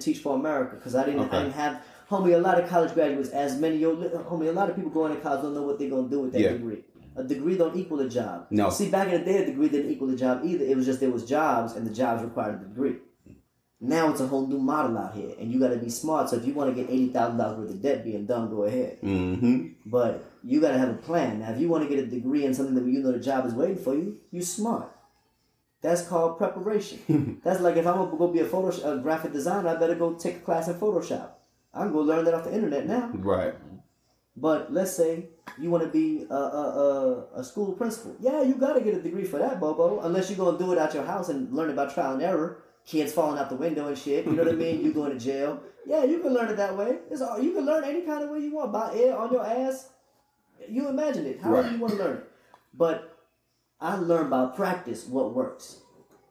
Teach for America because I didn't have, homie. A lot of college graduates, a lot of people going to college don't know what they're gonna do with that degree. A degree don't equal a job. No. See, back in the day, a degree didn't equal a job either. It was just there was jobs, and the jobs required a degree. Now it's a whole new model out here, and you got to be smart. So if you want to get $80,000 worth of debt being done, go ahead. Mm-hmm. But you got to have a plan. Now, if you want to get a degree in something that you know the job is waiting for you, you're smart. That's called preparation. That's like if I'm going to go be a graphic designer, I better go take a class in Photoshop. I can go learn that off the internet now. Right. But let's say you want to be a school principal. Yeah, you got to get a degree for that, Bobo, unless you're going to do it out your house and learn it by trial and error. Kids falling out the window and shit. You know what I mean? You going to jail. Yeah, you can learn it that way. You can learn any kind of way you want. By air, on your ass. You imagine it. However you want to learn it. But I learn by practice what works.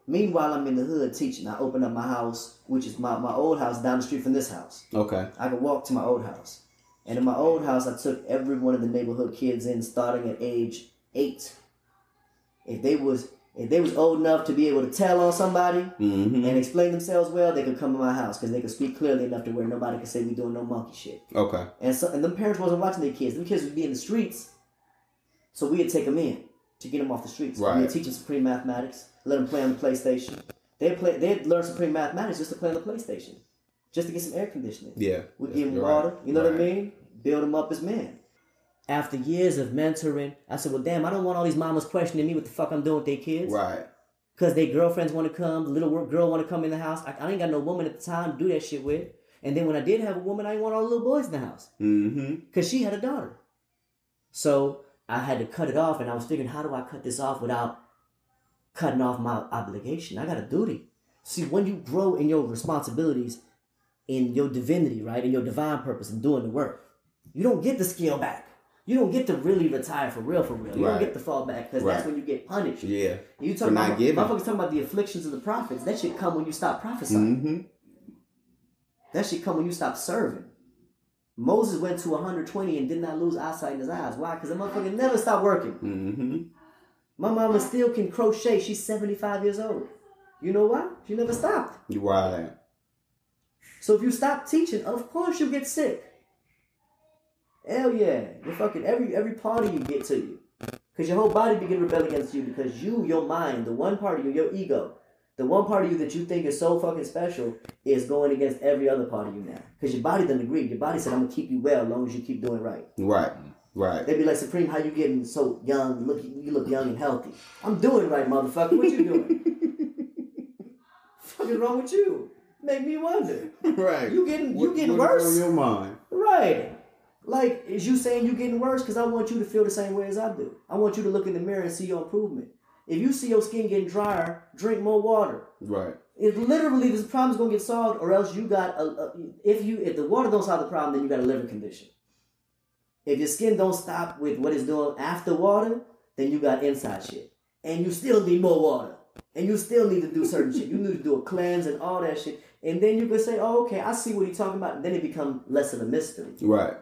Meanwhile, I'm in the hood teaching. I open up my house, which is my old house down the street from this house. Okay. I can walk to my old house. And in my old house, I took every one of the neighborhood kids in starting at age 8. If they was old enough to be able to tell on somebody and explain themselves well, they could come to my house because they could speak clearly enough to where nobody could say we doing no monkey shit. Okay. And them parents wasn't watching their kids. Them kids would be in the streets. So we'd take them in to get them off the streets. Right. We'd teach them Supreme Mathematics, let them play on the PlayStation. They'd learn Supreme Mathematics just to play on the PlayStation. Just to get some air conditioning. Yeah. We'd give them water. Right. You know what I mean? Build them up as men. After years of mentoring, I said, well, damn, I don't want all these mamas questioning me what the fuck I'm doing with their kids. Right. Because their girlfriends want to come, the little girl want to come in the house. I ain't got no woman at the time to do that shit with. And then when I did have a woman, I didn't want all the little boys in the house. Mm-hmm. Because she had a daughter. So I had to cut it off, and I was figuring, how do I cut this off without cutting off my obligation? I got a duty. See, when you grow in your responsibilities, in your divinity, right, in your divine purpose and doing the work, you don't get the skill back. You don't get to really retire for real, for real. You don't get to fall back because that's when you get punished. Yeah. You talking about motherfuckers talking about the afflictions of the prophets. That shit come when you stop prophesying. Mm-hmm. That shit come when you stop serving. Moses went to 120 and did not lose eyesight in his eyes. Why? Because the motherfucker never stopped working. Mm-hmm. My mama still can crochet. She's 75 years old. You know why? She never stopped. Right. So if you stop teaching, of course you get sick. Hell yeah. You're fucking every part of you get to you. Because your whole body begin to rebel against you because your mind, the one part of you, your ego, the one part of you that you think is so fucking special is going against every other part of you now. Because your body doesn't agree. Your body said, I'm going to keep you well as long as you keep doing right. Right. Right. They'd be like, Supreme, how you getting so young? You look young and healthy. I'm doing right, motherfucker. What you doing? Fucking wrong with you? Make me wonder. Right. You getting worse. On your mind. Right. Like, is you saying you getting worse? Because I want you to feel the same way as I do. I want you to look in the mirror and see your improvement. If you see your skin getting drier, drink more water. Right. It literally, this problem's going to get solved, or else you got if the water don't solve the problem, then you got a liver condition. If your skin don't stop with what it's doing after water, then you got inside shit. And you still need more water. And you still need to do certain shit. You need to do a cleanse and all that shit. And then you can say, oh, okay, I see what he's talking about. And then it becomes less of a mystery. Right.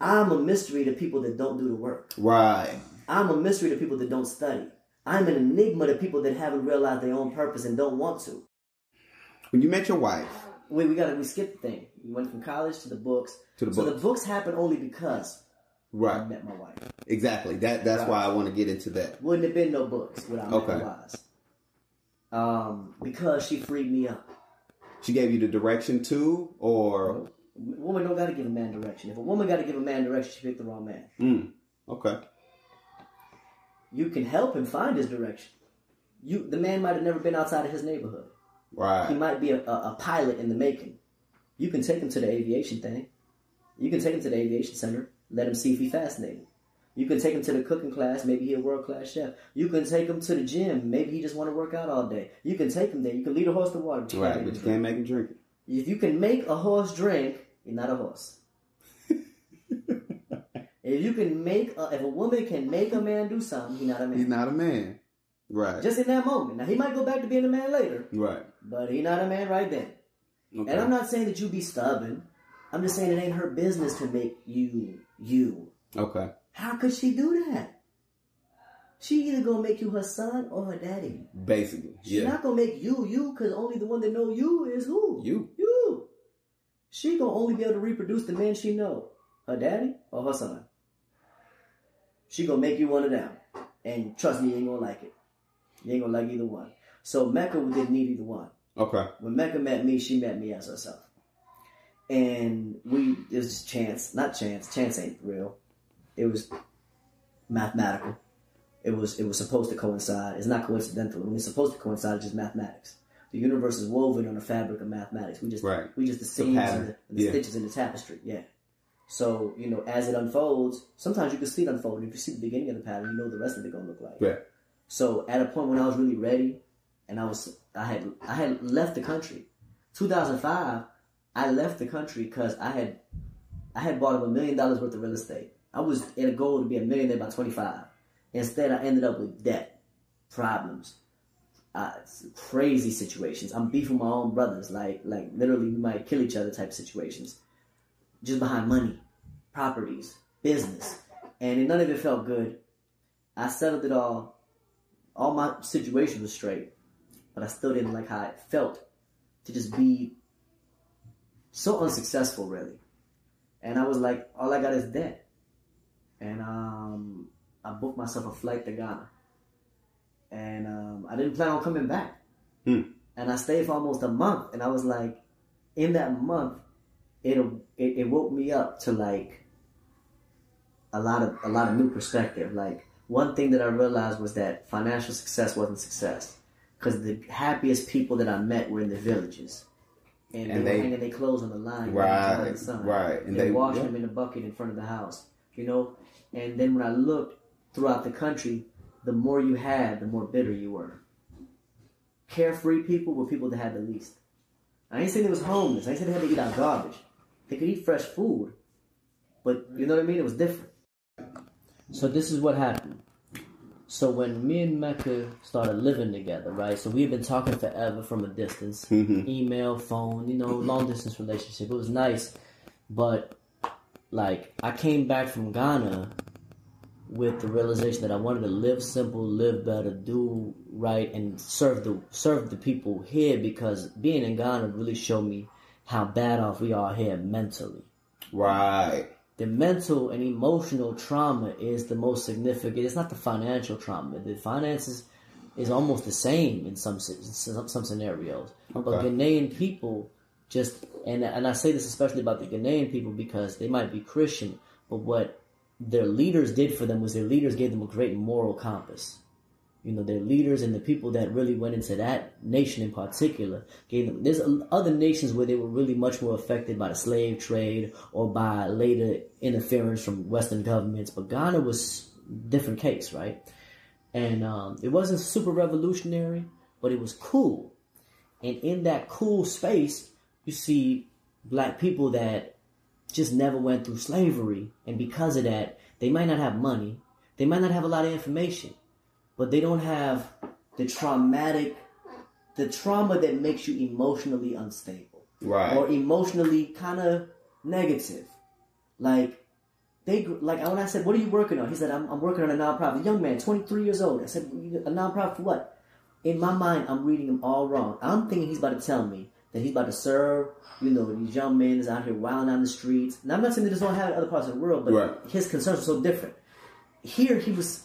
I'm a mystery to people that don't do the work. Right. I'm a mystery to people that don't study. I'm an enigma to people that haven't realized their own purpose and don't want to. When you met your wife... Wait, we skipped the thing. We went from college to the books. So the books happened only because... Right. I met my wife. Exactly. That's why I want to get into that. Wouldn't have been no books without my wife. Because she freed me up. She gave you the direction too, or... Women don't got to give a man direction. If a woman got to give a man direction, she picked the wrong man. Mm. Okay. You can help him find his direction. The man might have never been outside of his neighborhood. Right. He might be a pilot in the making. You can take him to the aviation thing. You can take him to the aviation center. Let him see if he's fascinated. You can take him to the cooking class. Maybe he's a world-class chef. You can take him to the gym. Maybe he just want to work out all day. You can take him there. You can lead a horse to water. Right, but you can't make him drink it. If you can make a horse drink, you're not a horse. If you can make if a woman can make a man do something, he's not a man. He's not a man. Right. Just in that moment. Now, he might go back to being a man later. Right. But he's not a man right then. Okay. And I'm not saying that you be stubborn. I'm just saying it ain't her business to make you. Okay. How could she do that? She either gonna make you her son or her daddy. Basically. She's not gonna make you, because only the one that know you is who? You. She gonna only be able to reproduce the man she know. Her daddy or her son. She gonna make you one of them. And trust me, you ain't gonna like it. You ain't gonna like either one. So Mecca didn't need either one. Okay. When Mecca met me, she met me as herself. And it was just chance. Not chance. Chance ain't real. It was mathematical. It was supposed to coincide. It's not coincidental. When it's supposed to coincide, it's just mathematics. The universe is woven on a fabric of mathematics. We just the seams and the stitches in the tapestry. Yeah. So, as it unfolds, sometimes you can see it unfold. If you see the beginning of the pattern, you know the rest of it gonna look like. Yeah. So at a point when I was really ready, and I had left the country. 2005, I left the country because I had bought up $1 million worth of real estate. I was in a goal to be a millionaire by 25. Instead, I ended up with debt. problems, crazy situations. I'm beefing my own brothers, like literally we might kill each other type situations, just behind money, properties, business, and none of it felt good. I settled it all. All my situations were straight, but I still didn't like how it felt to just be so unsuccessful, really. And I was like, all I got is debt. And I booked myself a flight to Ghana. And I didn't plan on coming back. And I stayed for almost a month. And I was like, in that month, it woke me up to like a lot of new perspective. Like, one thing that I realized was that financial success wasn't success, because the happiest people that I met were in the villages. And they were hanging their clothes on the line. Right, the sun. Right. And they washed them in a bucket in front of the house, you know? And then when I looked throughout the country, the more you had, the more bitter you were. Carefree people were people that had the least. I ain't saying they was homeless. I ain't saying they had to eat out garbage. They could eat fresh food. But you know what I mean? It was different. So this is what happened. So when me and Mecca started living together, right? So we had been talking forever from a distance. Email, phone, you know, long distance relationship. It was nice. But, like, I came back from Ghana with the realization that I wanted to live simple, live better, do right, and serve the people here, because being in Ghana really showed me how bad off we are here mentally. Right. The mental and emotional trauma is the most significant. It's not the financial trauma. The finances is almost the same in some scenarios. Okay. But Ghanaian people just, and I say this especially about the Ghanaian people because they might be Christian, but what their leaders did for them was their leaders gave them a great moral compass. You know, their leaders and the people that really went into that nation in particular gave them. There's other nations where they were really much more affected by the slave trade or by later interference from Western governments, but Ghana was a different case, right? And it wasn't super revolutionary, but it was cool. And in that cool space, you see black people that just never went through slavery, and because of that, they might not have money, they might not have a lot of information, but they don't have the trauma that makes you emotionally unstable, right? Or emotionally kind of negative. Like, when I said, "What are you working on?" He said, "I'm working on a nonprofit." Young man, 23 years old. I said, "A nonprofit for what?" In my mind, I'm reading him all wrong. I'm thinking he's about to tell me that he's about to serve, you know, these young men that's out here wilding on the streets. Now, I'm not saying that this don't happen in other parts of the world, but right, his concerns are so different. Here, he was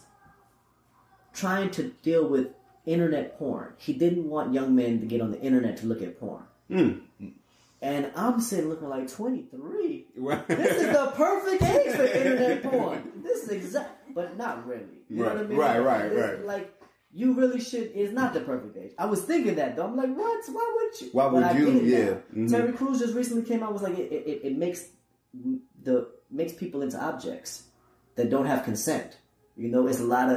trying to deal with internet porn. He didn't want young men to get on the internet to look at porn. And I'm sitting looking like 23. Right. This is the perfect age for internet porn. This is but not really. You know what I mean? Right. Like, you really should. It's not the perfect age. I was thinking that though. I'm like, what? Why would you? Yeah. Terry Crews just recently came out. Was like, it makes people into objects that don't have consent. You know, it's a lot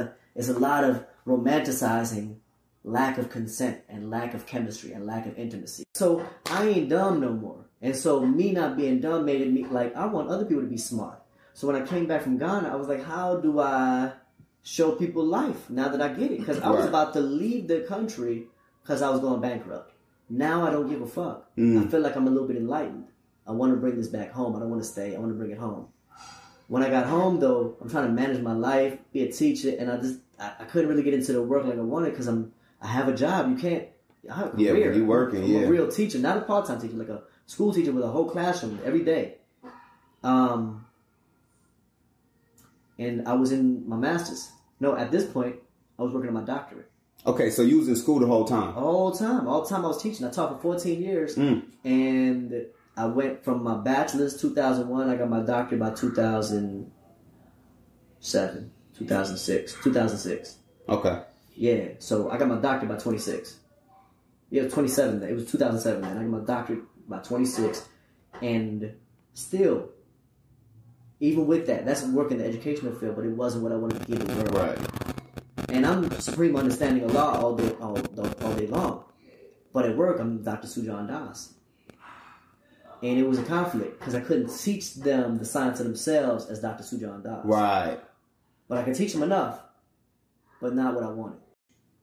of romanticizing lack of consent and lack of chemistry and lack of intimacy. So I ain't dumb no more. And so me not being dumb made me like, I want other people to be smart. So when I came back from Ghana, I was like, how do I show people life now that I get it? Because I was about to leave the country because I was going bankrupt. Now I don't give a fuck. I feel like I'm a little bit enlightened. I want to bring this back home. I don't want to stay. I want to bring it home. When I got home, though, I'm trying to manage my life, be a teacher, and I couldn't really get into the work like I wanted because I have a job. You can't. I have a career. Yeah, you're working. I'm a real teacher, not a part-time teacher, like a school teacher with a whole classroom every day. And I was in my master's. No, at this point, I was working on my doctorate. Okay, so you was in school the whole time? All the time I was teaching. I taught for 14 years. And I went from my bachelor's 2001. I got my doctorate by 2007, 2006, 2006. Okay. Yeah, so I got my doctorate by 26. Yeah, 27. It was 2007. Then I got my doctorate by 26. And still, even with that's work in the educational field, but it wasn't what I wanted to give the world. Right. And I'm supreme understanding of law all day long. But at work, I'm Dr. Sujan Dass. And it was a conflict because I couldn't teach them the science of themselves as Dr. Sujan Dass. Right. But I could teach them enough, but not what I wanted.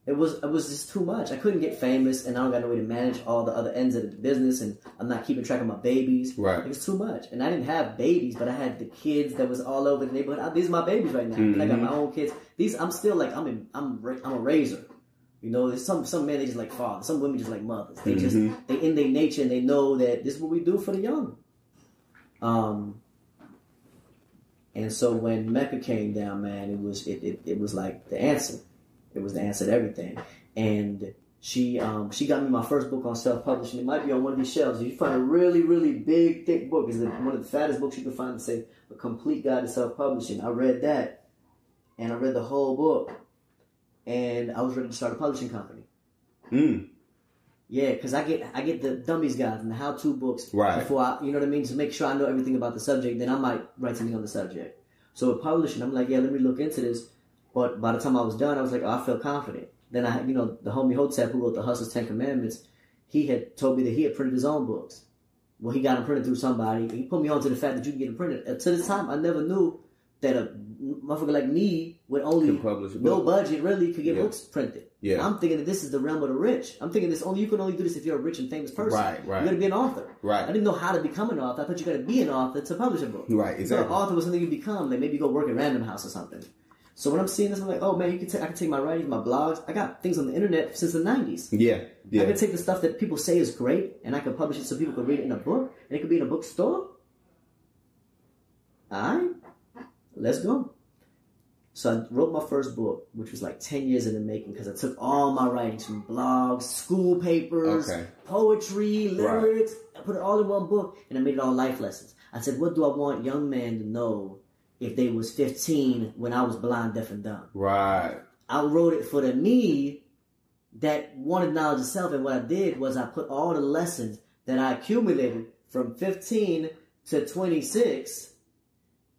It was just too much. I couldn't get famous, and I don't got no way to manage all the other ends of the business, and I'm not keeping track of my babies. Right. It was too much. And I didn't have babies, but I had the kids that was all over the neighborhood. These are my babies right now. Mm-hmm. And I got my own kids. These, I'm still like, I'm a raiser. You know, there's some men, they just like fathers. Some women just like mothers. They just, they in their nature, and they know that this is what we do for the young. And so when Mecca came down, man, it was like the answer. It was the answer to everything. And she got me my first book on self-publishing. It might be on one of these shelves. You find a really, really big, thick book. It's one of the fattest books you can find to say, A Complete Guide to Self-Publishing. I read that, and I read the whole book, and I was ready to start a publishing company. Mm. Yeah, because I get the dummies guides and the how-to books before I, you know what I mean, to make sure I know everything about the subject. Then I might write something on the subject. So with publishing, I'm like, yeah, let me look into this. But by the time I was done, I was like, oh, I feel confident. Then I, you know, the homie Hotep, who wrote the Hustler's 10 Commandments, he had told me that he had printed his own books. Well, he got them printed through somebody. He put me on to the fact that you can get them printed. To this time, I never knew that a motherfucker like me with only no budget really could get books printed. Yeah. I'm thinking that this is the realm of the rich. I'm thinking this you can only do this if you're a rich and famous person. Right, right. You gotta be an author. Right. I didn't know how to become an author. I thought you gotta be an author to publish a book. Right, exactly. An author was something you become. Like maybe you go work at Random House or something. So when I'm seeing this, I'm like, oh man, I can take my writings, my blogs. I got things on the internet since the 90s. Yeah, yeah. I can take the stuff that people say is great, and I can publish it so people can read it in a book, and it could be in a bookstore. All right, let's go. So I wrote my first book, which was like 10 years in the making, because I took all my writings from blogs, school papers, poetry, lyrics. Right. I put it all in one book, and I made it all life lessons. I said, what do I want young men to know if they was 15 when I was blind, deaf, and dumb? Right. I wrote it for the me that wanted knowledge itself, and what I did was I put all the lessons that I accumulated from 15 to 26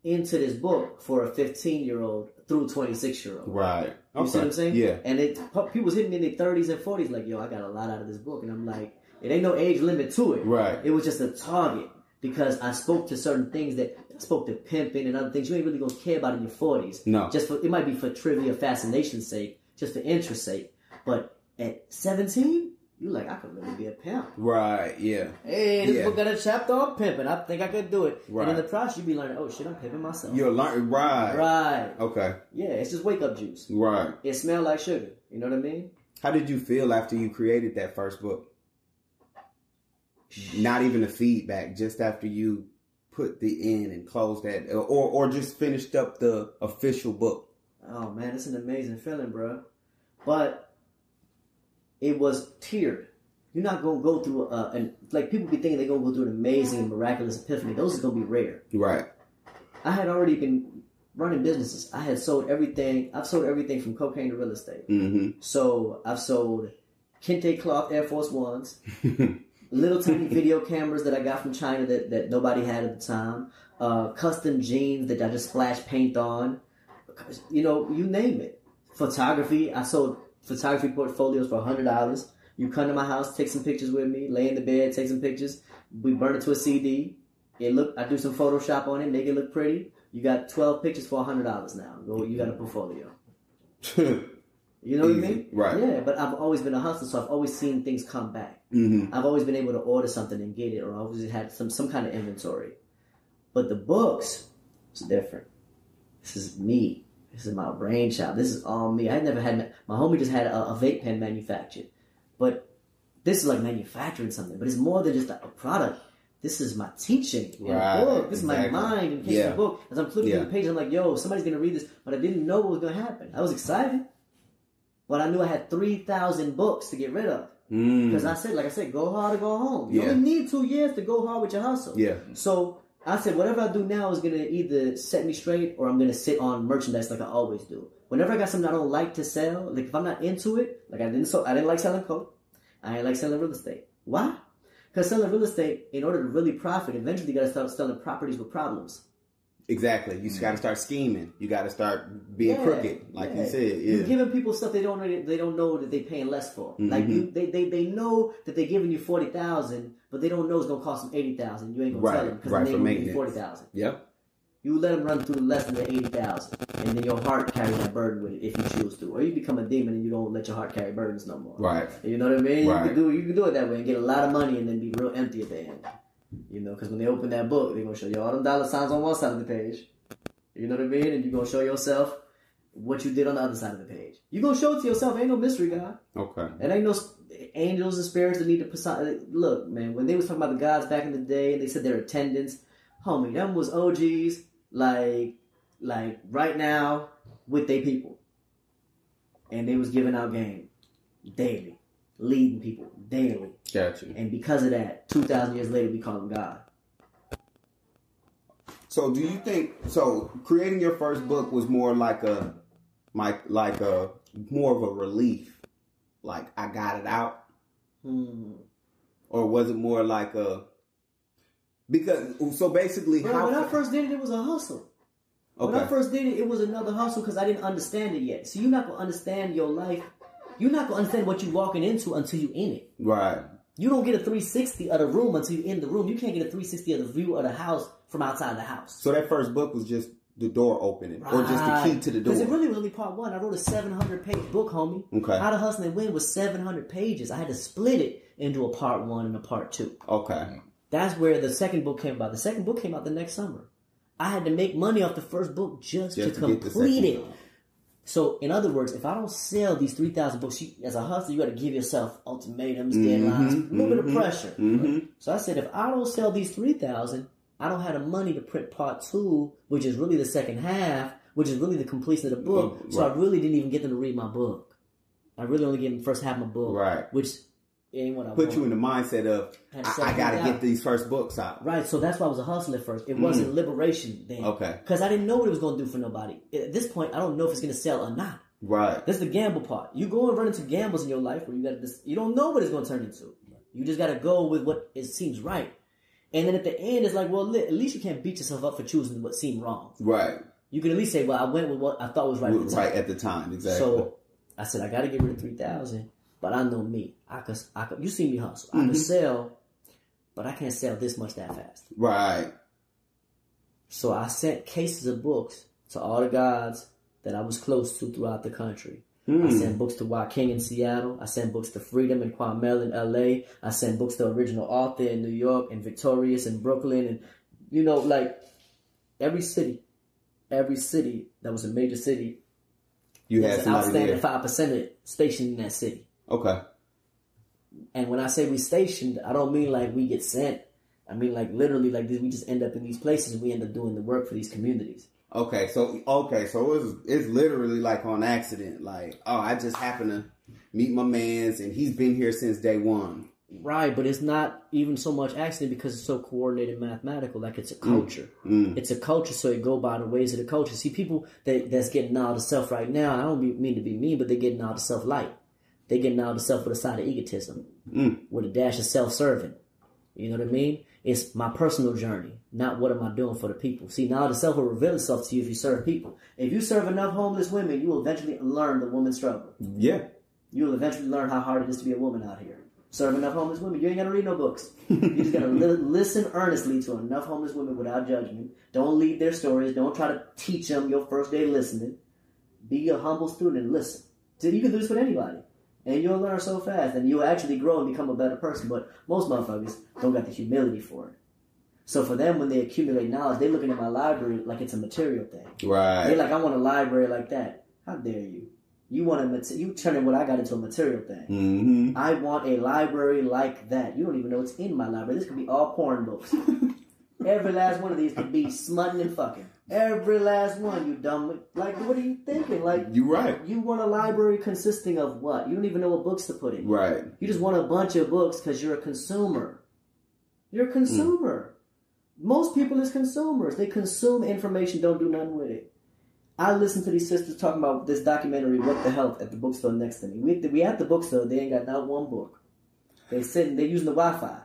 into this book for a 15-year-old through 26-year-old. Right. You see what I'm saying? Yeah. And people was hitting me in their 30s and 40s like, yo, I got a lot out of this book. And I'm like, it ain't no age limit to it. Right. It was just a target. Because I spoke to certain things that I spoke to pimping and other things you ain't really gonna care about in your 40s. No. It might be for trivia, fascination's sake, just for interest's sake. But at 17, you like, I could really be a pimp. Right, yeah. Hey, this book got a chapter on pimping. I think I could do it. Right. And in the process, you be learning, oh shit, I'm pimping myself. You're learning, right. Right. Okay. Yeah, it's just wake up juice. Right. It smells like sugar. You know what I mean? How did you feel after you created that first book? Not even the feedback, just after you put the end and closed that, or just finished up the official book. Oh man, it's an amazing feeling, bro. But it was tiered. You're not gonna go through like people be thinking they're gonna go through an amazing, miraculous epiphany. Those are gonna be rare, right? I had already been running businesses. I had sold everything. I've sold everything from cocaine to real estate. Mm-hmm. So I've sold kente cloth Air Force Ones. Little tiny video cameras that I got from China that nobody had at the time. Custom jeans that I just splashed paint on. You know, you name it. Photography. I sold photography portfolios for $100. You come to my house, take some pictures with me, lay in the bed, take some pictures. We burn it to a CD. I do some Photoshop on it, make it look pretty. You got 12 pictures for $100 now. You got a portfolio. You know what I mean? Right. Yeah, but I've always been a hustler, so I've always seen things come back. Mm-hmm. I've always been able to order something and get it, or I always had some kind of inventory. But the books, it's different. This is me. This is my brainchild. This is all me. I never had, my homie just had a vape pen manufactured. But this is like manufacturing something, but it's more than just a product. This is my teaching in a book. This is my mind in case of a book. As I'm flipping through the page, I'm like, yo, somebody's going to read this, but I didn't know what was going to happen. I was excited. But I knew I had 3,000 books to get rid of. Because I said, go hard or go home. You only need 2 years to go hard with your hustle. Yeah. So I said, whatever I do now is going to either set me straight, or I'm going to sit on merchandise like I always do. Whenever I got something I don't like to sell, like if I'm not into it, like I didn't like selling coke. I didn't like selling real estate. Why? Because selling real estate, in order to really profit, eventually you got to start selling properties with problems. Exactly. You got to start scheming. You got to start being crooked, like you said. Yeah. You're giving people stuff they don't know that they're paying less for. Mm-hmm. Like they know that they're giving you $40,000, but they don't know it's gonna cost them $80,000. You ain't gonna tell them because they ain't gonna give you $40,000. Yep. You let them run through less than the 80,000, and then your heart carries that burden with it if you choose to. Or you become a demon and you don't let your heart carry burdens no more. Right. You know what I mean? Right. You can do it that way and get a lot of money and then be real empty at the end. You know, because when they open that book, they're going to show you all them dollar signs on one side of the page. You know what I mean? And you're going to show yourself what you did on the other side of the page. You're going to show it to yourself. Ain't no mystery, God. Okay. And ain't no angels and spirits that need to... Look, man, when they was talking about the gods back in the day, and they said their attendants, homie, them was OGs. Like right now with they people, and they was giving out game daily, leading people daily. Gotcha. And because of that, 2,000 years later, we call them God. So do you think so? Creating your first book was more like a more of a relief, like I got it out, or was it more like a? Because, so basically... when I first did it was a hustle. Okay. When I first did it was another hustle because I didn't understand it yet. So you're not going to understand your life. You're not going to understand what you're walking into until you're in it. Right. You don't get a 360 of the room until you're in the room. You can't get a 360 of the view of the house from outside the house. So that first book was just the door opening. Right. Or just the key to the door. Because it really was only part one. I wrote a 700-page book, homie. Okay. How to Hustle and Win was 700 pages. I had to split it into a part one and a part two. Okay. That's where the second book came about. The second book came out the next summer. I had to make money off the first book just to complete it. So, in other words, if I don't sell these 3,000 books, as a hustler, you got to give yourself ultimatums, deadlines, a little bit of pressure. Right? So I said, if I don't sell these 3,000, I don't have the money to print part two, which is really the second half, which is really the completion of the book. Right. So I really didn't even get them to read my book. I really only gave them the first half of my book, right? Which... Put you in the mindset of, I got to get these first books out. Right, so that's why I was a hustler at first. It wasn't liberation then. Okay. Because I didn't know what it was going to do for nobody. At this point, I don't know if it's going to sell or not. Right. That's the gamble part. You go and run into gambles in your life where you don't know what it's going to turn into. You just got to go with what it seems right. And then at the end, it's like, well, at least you can't beat yourself up for choosing what seemed wrong. Right. You can at least say, well, I went with what I thought was right at the time. Right at the time, exactly. So I said, I got to get rid of 3,000. But I know me. I could, you see me hustle. I can sell, but I can't sell this much that fast. Right. So I sent cases of books to all the gods that I was close to throughout the country. I sent books to Y. King in Seattle. I sent books to Freedom and Quamel in L.A. I sent books to Original Author in New York and Victorious in Brooklyn. And, you know, like every city that was a major city, you had an outstanding 5% stationed in that city. Okay. And when I say we stationed, I don't mean like we get sent. I mean like literally like we just end up in these places and we end up doing the work for these communities. Okay, so it's literally like on accident. Like, oh, I just happened to meet my mans and he's been here since day one. Right, but it's not even so much accident because it's so coordinated and mathematical. Like it's a culture. It's a culture, so it go by the ways of the culture. See, people that's getting all the self right now, I don't mean to be mean, but they're getting all the self light. They're getting out of self with a side of egotism, with a dash of self-serving. You know what I mean? It's my personal journey, not what am I doing for the people. See, now the self will reveal itself to you if you serve people. If you serve enough homeless women, you will eventually learn the woman's struggle. Yeah. You will eventually learn how hard it is to be a woman out here. Serve enough homeless women. You ain't got to read no books. You just got to listen earnestly to enough homeless women without judgment. Don't lead their stories. Don't try to teach them your first day listening. Be a humble student and listen. So you can do this with anybody. And you'll learn so fast, and you'll actually grow and become a better person. But most motherfuckers don't got the humility for it. So for them, when they accumulate knowledge, they're looking at my library like it's a material thing. Right. They're like, I want a library like that. How dare you? You turning what I got into a material thing. I want a library like that. You don't even know what's in my library. This could be all porn books. Every last one of these could be smutting and fucking. Every last one, you dumb. Like, what are you thinking? Like, you're right. You want a library consisting of what? You don't even know what books to put in. Right. You just want a bunch of books because you're a consumer. You're a consumer. Most people is consumers. They consume information, don't do nothing with it. I listened to these sisters talking about this documentary, What the Health, at the bookstore next to me. We at the bookstore, they ain't got not one book. They using the Wi-Fi.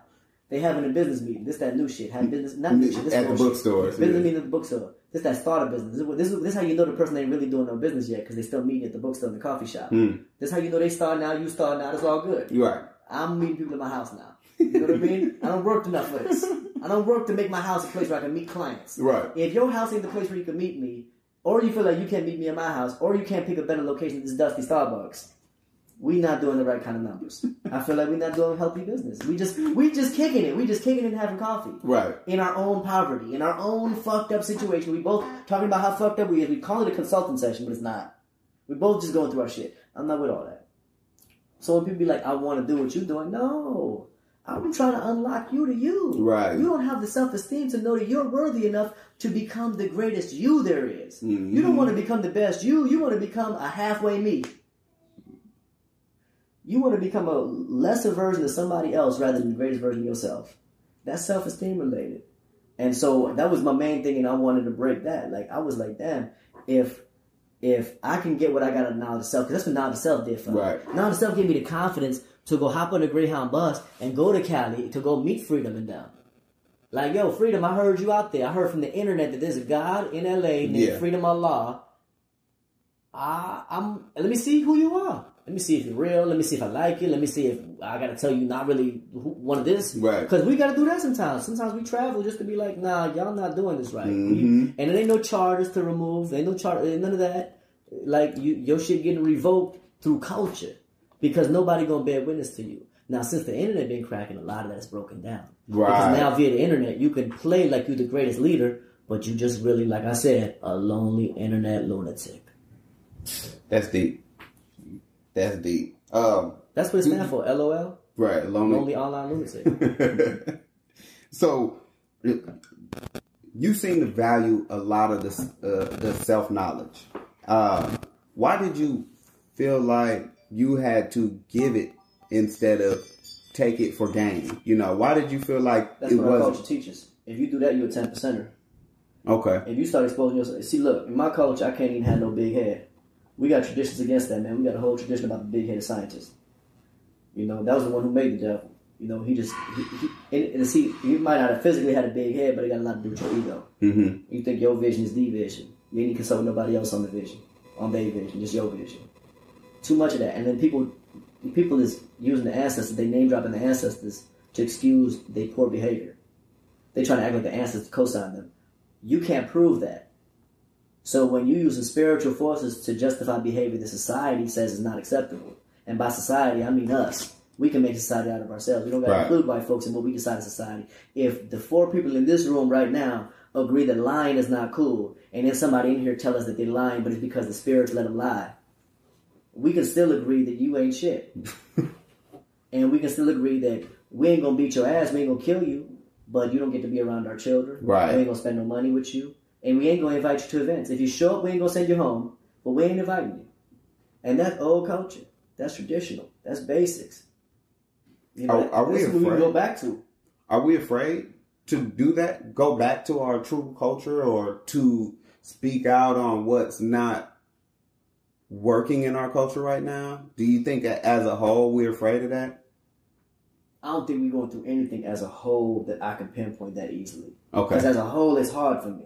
They having a business meeting. This that new shit. Having business not new shit. This at the bookstore. Business meeting at the bookstore. This that starter business. This how you know the person ain't really doing no business yet because they still meeting at the bookstore and the coffee shop. This how you know they starting out. You starting out. It's all good. You right. I'm meeting people in my house now. You know what I mean? I don't work to Netflix. I don't work to make my house a place where I can meet clients. Right. If your house ain't the place where you can meet me, or you feel like you can't meet me in my house, or you can't pick a better location than this dusty Starbucks, we not doing the right kind of numbers. I feel like we're not doing healthy business. We just kicking it. We just kicking it and having coffee. Right. In our own poverty, in our own fucked up situation. We both talking about how fucked up we is. We call it a consulting session, but it's not. We both just going through our shit. I'm not with all that. So when people be like, I want to do what you're doing, no. I'm trying to unlock you to you. Right. You don't have the self-esteem to know that you're worthy enough to become the greatest you there is. Mm-hmm. You don't want to become the best you. You want to become a halfway me. You want to become a lesser version of somebody else rather than the greatest version of yourself. That's self-esteem related. And so that was my main thing, and I wanted to break that. Like, I was like, damn, if I can get what I got out of Knowledge Itself, because that's what Knowledge Itself did for me. Right. Knowledge Itself gave me the confidence to go hop on a Greyhound bus and go to Cali to go meet Freedom and them. Like, yo, Freedom, I heard you out there. I heard from the internet that there's a God in L.A. named Freedom Allah. Let me see who you are. Let me see if you're real. Let me see if I like it. Let me see if I got to tell you not really one of this. Right. Because we got to do that sometimes. Sometimes we travel just to be like, nah, y'all not doing this right. Mm-hmm. And there ain't no charters to remove. There ain't no charter, none of that. Like, your shit getting revoked through culture because nobody going to bear witness to you. Now, since the internet been cracking, a lot of that is broken down. Right. Because now via the internet, you can play like you're the greatest leader, but you just really, like I said, a lonely internet lunatic. That's deep. That's deep. That's what it stands for, LOL. Right, lonely online lunatic. So, you seem to value a lot of the self-knowledge. Why did you feel like you had to give it instead of take it for gain? You know, why did you feel like that's it wasn't? That's what our culture teaches. If you do that, you're a 10%er. Okay. If you start exposing yourself. See, look, in my culture, I can't even have no big head. We got traditions against that, man. We got a whole tradition about the big-headed scientist. You know, that was the one who made the devil. You know, he might not have physically had a big head, but it got a lot to do with your ego. Mm-hmm. You think your vision is the vision. You ain't consult nobody else on the vision, on their vision, just your vision. Too much of that. And then people is using the ancestors, they name-dropping the ancestors to excuse their poor behavior. They trying to act like the ancestors to co-sign them. You can't prove that. So when you're using spiritual forces to justify behavior that society says is not acceptable, and by society, I mean us. We can make society out of ourselves. We don't got to include white folks in what we decide in society. If the 4 people in this room right now agree that lying is not cool, and then somebody in here tell us that they're lying, but it's because the spirits let them lie, we can still agree that you ain't shit. And we can still agree that we ain't going to beat your ass, we ain't going to kill you, but you don't get to be around our children. Right. We ain't going to spend no money with you. And we ain't going to invite you to events. If you show up, we ain't going to send you home. But we ain't inviting you. And that's old culture. That's traditional. That's basics. You know, that's what we go back to. Are we afraid to do that? Go back to our true culture or to speak out on what's not working in our culture right now? Do you think as a whole we're afraid of that? I don't think we're going through anything as a whole that I can pinpoint that easily. Okay. Because as a whole, it's hard for me.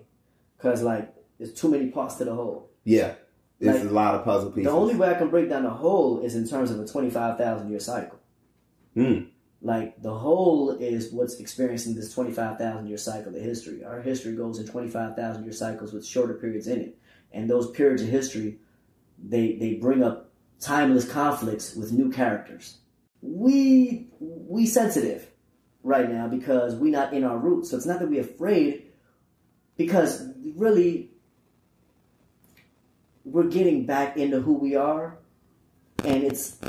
Because, like, there's too many parts to the whole. Yeah. There's like, a lot of puzzle pieces. The only way I can break down the whole is in terms of a 25,000-year cycle. Mm. Like, the whole is what's experiencing this 25,000-year cycle of history. Our history goes in 25,000-year cycles with shorter periods in it. And those periods of history, they bring up timeless conflicts with new characters. We sensitive right now because we're not in our roots. So it's not that we're afraid. Because really, we're getting back into who we are, and it's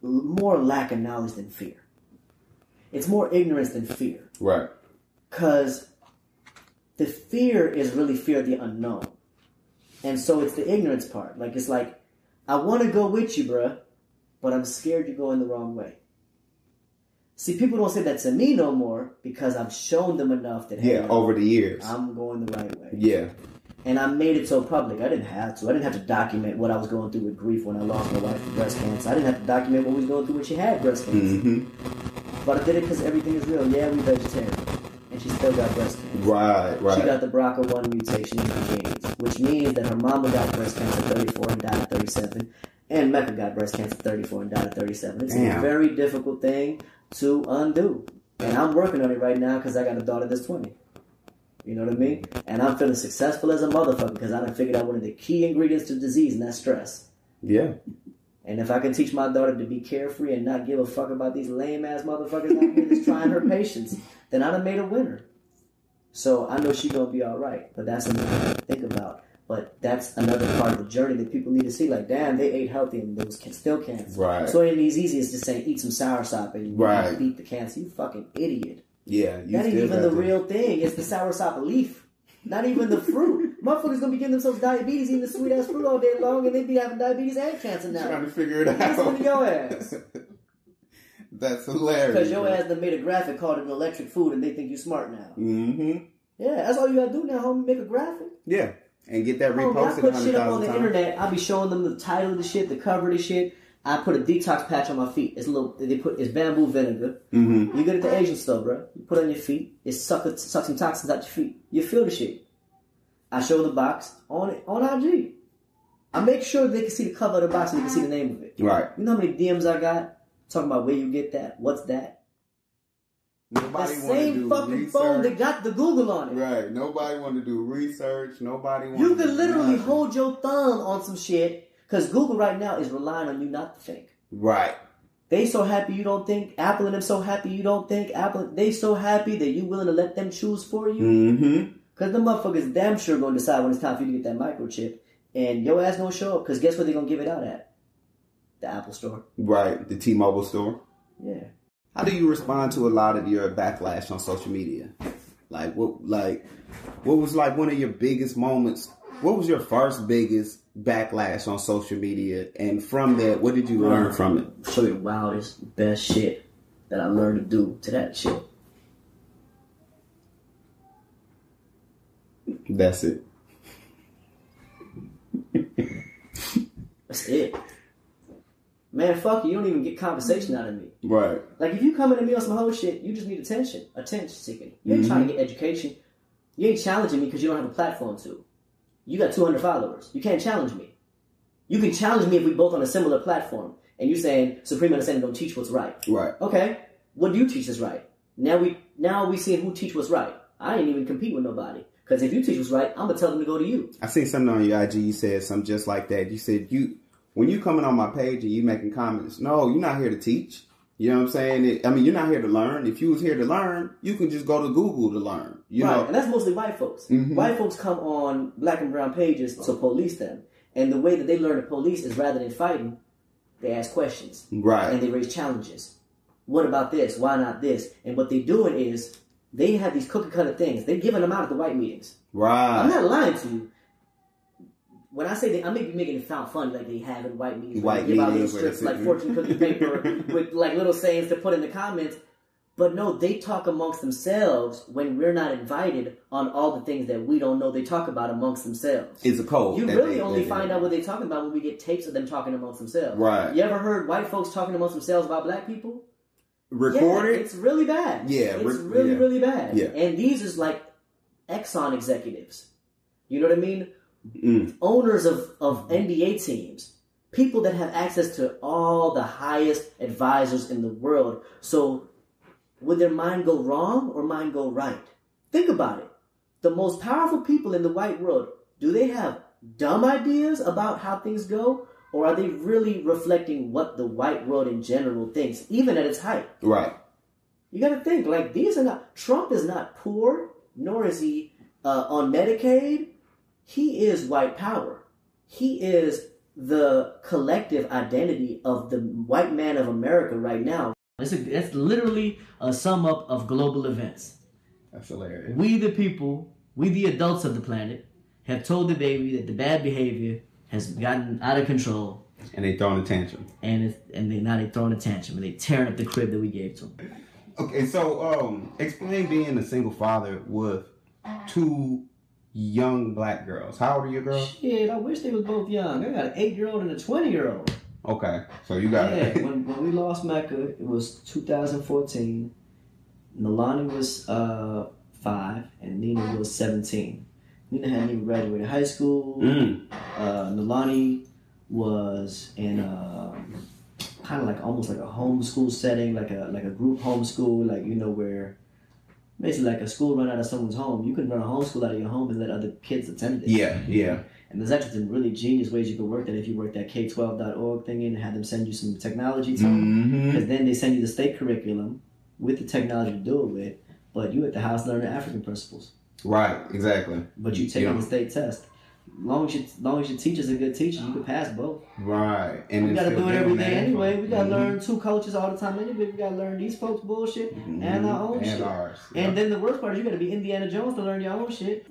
more lack of knowledge than fear. It's more ignorance than fear. Right. Because the fear is really fear of the unknown. And so it's the ignorance part. Like, it's like, I want to go with you, bruh, but I'm scared you're going the wrong way. See, people don't say that to me no more because I've shown them enough that, hey, over the years, I'm going the right way. Yeah. And I made it so public. I didn't have to. I didn't have to document what I was going through with grief when I lost my wife to breast cancer. I didn't have to document what we was going through when she had breast cancer. Mm-hmm. But I did it because everything is real. Yeah, we vegetarian. And she still got breast cancer. Right, right. She got the BRCA1 mutation in her genes, which means that her mama got breast cancer at 34 and died at 37. And Mecca got breast cancer at 34 and died at 37. It's a very difficult thing to undo. And I'm working on it right now because I got a daughter that's 20. You know what I mean? And I'm feeling successful as a motherfucker because I done figured out one of the key ingredients to disease, and that's stress. Yeah. And if I can teach my daughter to be carefree and not give a fuck about these lame-ass motherfuckers out here that's trying her patience, then I done made a winner. So I know she's going to be all right. But that's another thing to think about. But that's another part of the journey that people need to see. Like, damn, they ate healthy and those kids still cancer. Right. So it is easy to say, eat some soursop and you beat the cancer. You fucking idiot. Yeah. You that ain't even the real thing. It's the soursop leaf. Not even the fruit. Motherfuckers going to be giving themselves diabetes, eating the sweet-ass fruit all day long, and they be having diabetes and cancer now. Trying to figure it out. Listen to your ass. That's hilarious. Because your ass done made a graphic called an electric food, and they think you smart now. Mm-hmm. Yeah, that's all you got to do now, homie. Make a graphic. Yeah. And get that reposted. I put shit up on the internet. I'll be showing them the title of the shit, the cover of the shit. I put a detox patch on my feet. It's a little. They put it's bamboo vinegar. Mm-hmm. You get it at the Asian store, bro. You put it on your feet. It sucks some toxins out your feet. You feel the shit. I show the box on IG. I make sure they can see the cover of the box and they can see the name of it. Right. You know how many DMs I got talking about where you get that, what's that. Nobody the same fucking research. Phone that got the Google on it. Right. Nobody want to do research. Nobody want to do. You can literally hold your thumb on some shit because Google right now is relying on you not to think. Right. They so happy you don't think. Apple and them so happy you don't think. Apple, they so happy that you willing to let them choose for you. Mm-hmm. Because the motherfuckers damn sure going to decide when it's time for you to get that microchip. And your ass going to show up because guess what they're going to give it out at? The Apple store. Right. The T-Mobile store. Yeah. How do you respond to a lot of your backlash on social media? Like what was like one of your biggest moments? What was your first biggest backlash on social media? And from that, what did you learn from it? Show you the wildest, best shit that I learned to do to that shit. That's it. That's it. Man, fuck you. You don't even get conversation out of me. Right. Like, if you coming to me on some whole shit, you just need attention. Attention seeking. You ain't trying to get education. You ain't challenging me because you don't have a platform to. You got 200 followers. You can't challenge me. You can challenge me if we both on a similar platform. And you saying, Supreme understanding don't teach what's right. Right. Okay. What do you teach is right? Now we seeing who teach what's right. I ain't even compete with nobody. Because if you teach what's right, I'm going to tell them to go to you. I seen something on your IG. You said something just like that. You said you... When you coming on my page and you making comments, no, you're not here to teach. You know what I'm saying? You're not here to learn. If you was here to learn, you can just go to Google to learn. You know? And that's mostly white folks. Mm-hmm. White folks come on black and brown pages to police them. And the way that they learn to police is rather than fighting, they ask questions. Right. And they raise challenges. What about this? Why not this? And what they're doing is they have these cookie cutter things. They're giving them out at the white meetings. Right. I'm not lying to you. When I say that, I may be making it sound funny, like they have in white meetings. White meetings. Give out little strips like fortune cookie paper with like little sayings to put in the comments. But no, they talk amongst themselves when we're not invited on all the things that we don't know they talk about amongst themselves. It's a code. You really only find out what they're talking about when we get tapes of them talking amongst themselves. Right. You ever heard white folks talking amongst themselves about black people? Recorded? Yeah, it's really bad. Yeah. It's really, really bad. Yeah. And these is like Exxon executives. You know what I mean? Owners of NBA teams, people that have access to all the highest advisors in the world. So would their mind go wrong or mind go right? Think about it. The most powerful people in the white world, do they have dumb ideas about how things go? Or are they really reflecting what the white world in general thinks, even at its height? Right. You got to think, like, these are not... Trump is not poor, nor is he on Medicaid. He is white power. He is the collective identity of the white man of America right now. That's literally a sum up of global events. That's hilarious. We the people, we the adults of the planet, have told the baby that the bad behavior has gotten out of control. And they throwing a tantrum. And now they throwing a tantrum. And they tearing up the crib that we gave to them. Okay, so explain being a single father with two... young black girls. How old are your girls? Shit, I wish they was both young. I got an 8-year-old and a 20-year-old. Okay, so you got it. Yeah, when we lost Mecca, it was 2014. Nalani was 5 and Nina was 17. Nina hadn't even graduated high school. Nalani was in kind of like almost like a homeschool setting, like a group homeschool, like, you know, where basically like a school run out of someone's home. You can run a homeschool out of your home and let other kids attend it. Yeah, yeah. And there's actually some really genius ways you could work that if you work that K12.org thing and have them send you some technology time. Because then they send you the state curriculum with the technology to do it with, but you at the house learning African principles. Right, exactly. But you taking the state test. Long as your teacher's a good teacher, you can pass both. Right. And we gotta do it every day anyway. We gotta learn two cultures all the time anyway. We gotta learn these folks' bullshit and our own shit. Ours, yeah. And then the worst part is you gotta be Indiana Jones to learn your own shit.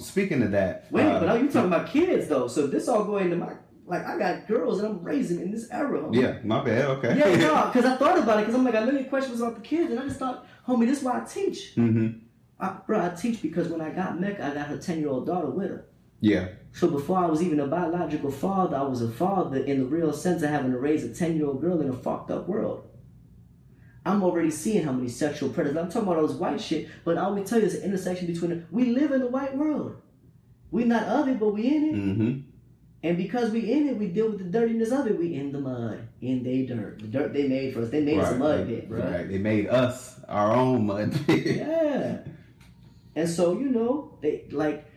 Speaking of that, wait, but are you talking about kids though? So this all going into my I got girls that I'm raising in this era. Yeah, my bad. Okay. Yeah, no, because I thought about it because I'm like I literally questions about the kids and I just thought, homie, this is why I teach. I teach because when I got Mecca, I got her 10-year-old daughter with her. Yeah. So before I was even a biological father, I was a father in the real sense of having to raise a 10-year-old girl in a fucked up world. I'm already seeing how many sexual predators. I'm talking about all this white shit, but I always tell you there's an intersection between. We live in the white world. We're not of it, but we in it. And because we in it, we deal with the dirtiness of it. We in the mud, in their dirt. The dirt they made for us. They made us a mud pit, bro. Right. They made us our own mud pit. Yeah. And so, you know, they like.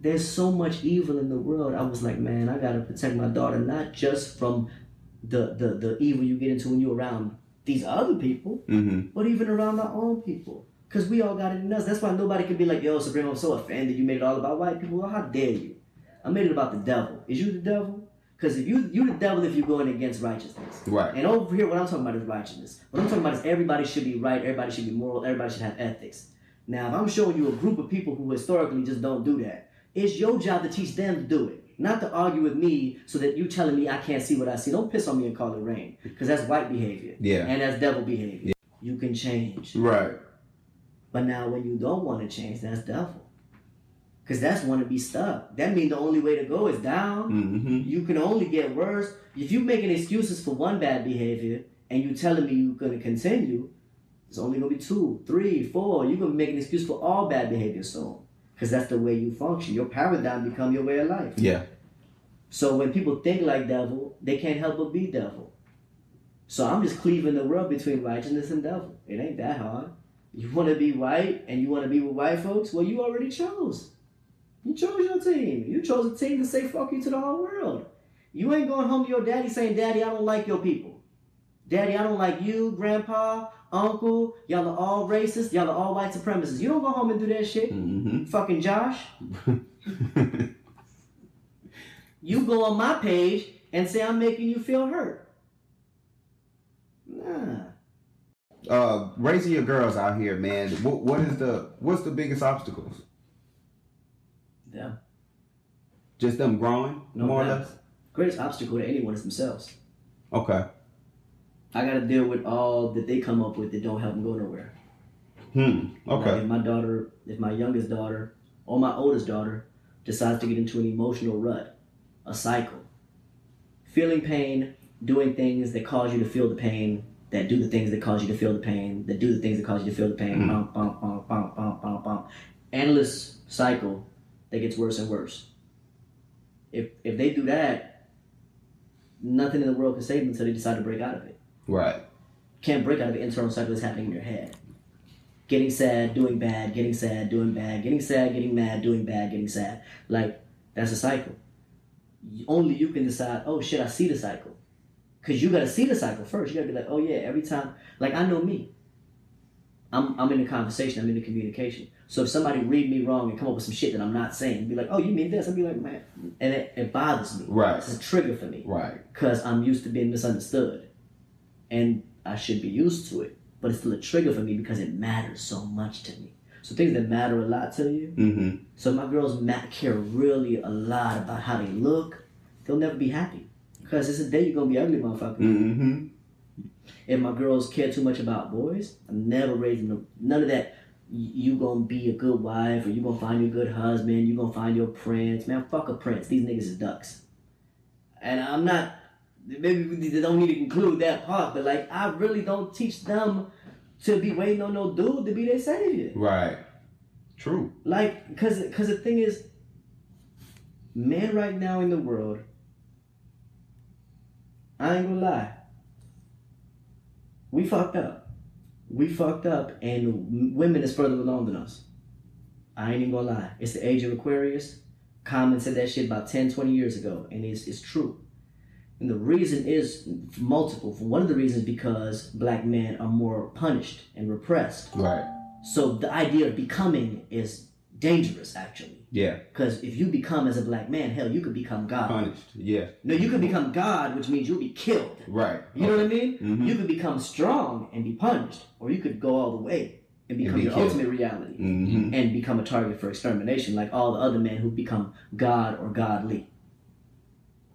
There's so much evil in the world. I was like, man, I gotta protect my daughter not just from the evil you get into when you're around these other people, but even around our own people. Because we all got it in us. That's why nobody can be like, yo, Supreme, I'm so offended you made it all about white people. Well, how dare you? I made it about the devil. Is you the devil? Because if you the devil if you're going against righteousness. Right. And over here, what I'm talking about is righteousness. What I'm talking about is everybody should be right, everybody should be moral, everybody should have ethics. Now, if I'm showing you a group of people who historically just don't do that, it's your job to teach them to do it, not to argue with me so that you telling me I can't see what I see. Don't piss on me and call it rain, because that's white behavior. Yeah. And that's devil behavior. Yeah. You can change. Right. But now when you don't want to change, that's devil. Because that's want to be stuck. That means the only way to go is down. You can only get worse. If you're making excuses for one bad behavior and you telling me you're going to continue, it's only going to be 2, 3, 4. You're going to make an excuse for all bad behavior soon. Because that's the way you function. Your paradigm become your way of life. Yeah. So when people think like devil, they can't help but be devil. So I'm just cleaving the world between righteousness and devil. It ain't that hard. You want to be white and you want to be with white folks? Well, you already chose. You chose your team. You chose a team to say fuck you to the whole world. You ain't going home to your daddy saying, Daddy, I don't like your people. Daddy, I don't like you, Grandpa. Uncle, y'all are all racist, y'all are all white supremacists. You don't go home and do that shit. Fucking Josh. You go on my page and say I'm making you feel hurt. Nah. Raising your girls out here, man. What's the biggest obstacles? Yeah. Just them growing, more or less? Greatest obstacle to anyone is themselves. Okay. I got to deal with all that they come up with that don't help them go nowhere. Okay. Like if my youngest daughter or my oldest daughter decides to get into an emotional rut, a cycle, feeling pain, doing things that cause you to feel the pain, that do the things that cause you to feel the pain, that do the things that cause you to feel the pain, endless cycle that gets worse and worse. If they do that, nothing in the world can save them until they decide to break out of it. Right. Can't break out of the internal cycle that's happening in your head. Getting sad, doing bad, getting sad, doing bad, getting sad, getting mad, doing bad, getting sad. Like, that's a cycle. Only you can decide, oh shit, I see the cycle. Because you got to see the cycle first. You got to be like, oh yeah, every time. Like, I know me. I'm in a conversation. I'm in a communication. So if somebody read me wrong and come up with some shit that I'm not saying, be like, oh, you mean this? I'd be like, man. And it bothers me. Right. It's a trigger for me. Right. Because I'm used to being misunderstood. And I should be used to it, but it's still a trigger for me because it matters so much to me. So things that matter a lot to you. So my girls care really a lot about how they look. They'll never be happy because it's a day you're gonna be ugly, motherfucker. If my girls care too much about boys, I'm never raising them. None of that. You gonna be a good wife, or you gonna find your good husband. You gonna find your prince. Man, fuck a prince. These niggas is ducks. And I'm not. Maybe they don't need to include that part, but like I really don't teach them to be waiting on no dude to be their savior. Right. True. Like, cause the thing is, men right now in the world I ain't gonna lie. We fucked up. We fucked up, and women is further along than us. I ain't even gonna lie. It's the age of Aquarius. Common said that shit about 10, 20 years ago, and it's true. And the reason is multiple. One of the reasons because black men are more punished and repressed. Right. So the idea of becoming is dangerous, actually. Yeah. Because if you become as a black man, hell, you could become God. Punished, yeah. No, you could become God, which means you'll be killed. Right. You know what I mean? Mm-hmm. You could become strong and be punished, or you could go all the way and become your ultimate reality and become a target for extermination like all the other men who become God or godly.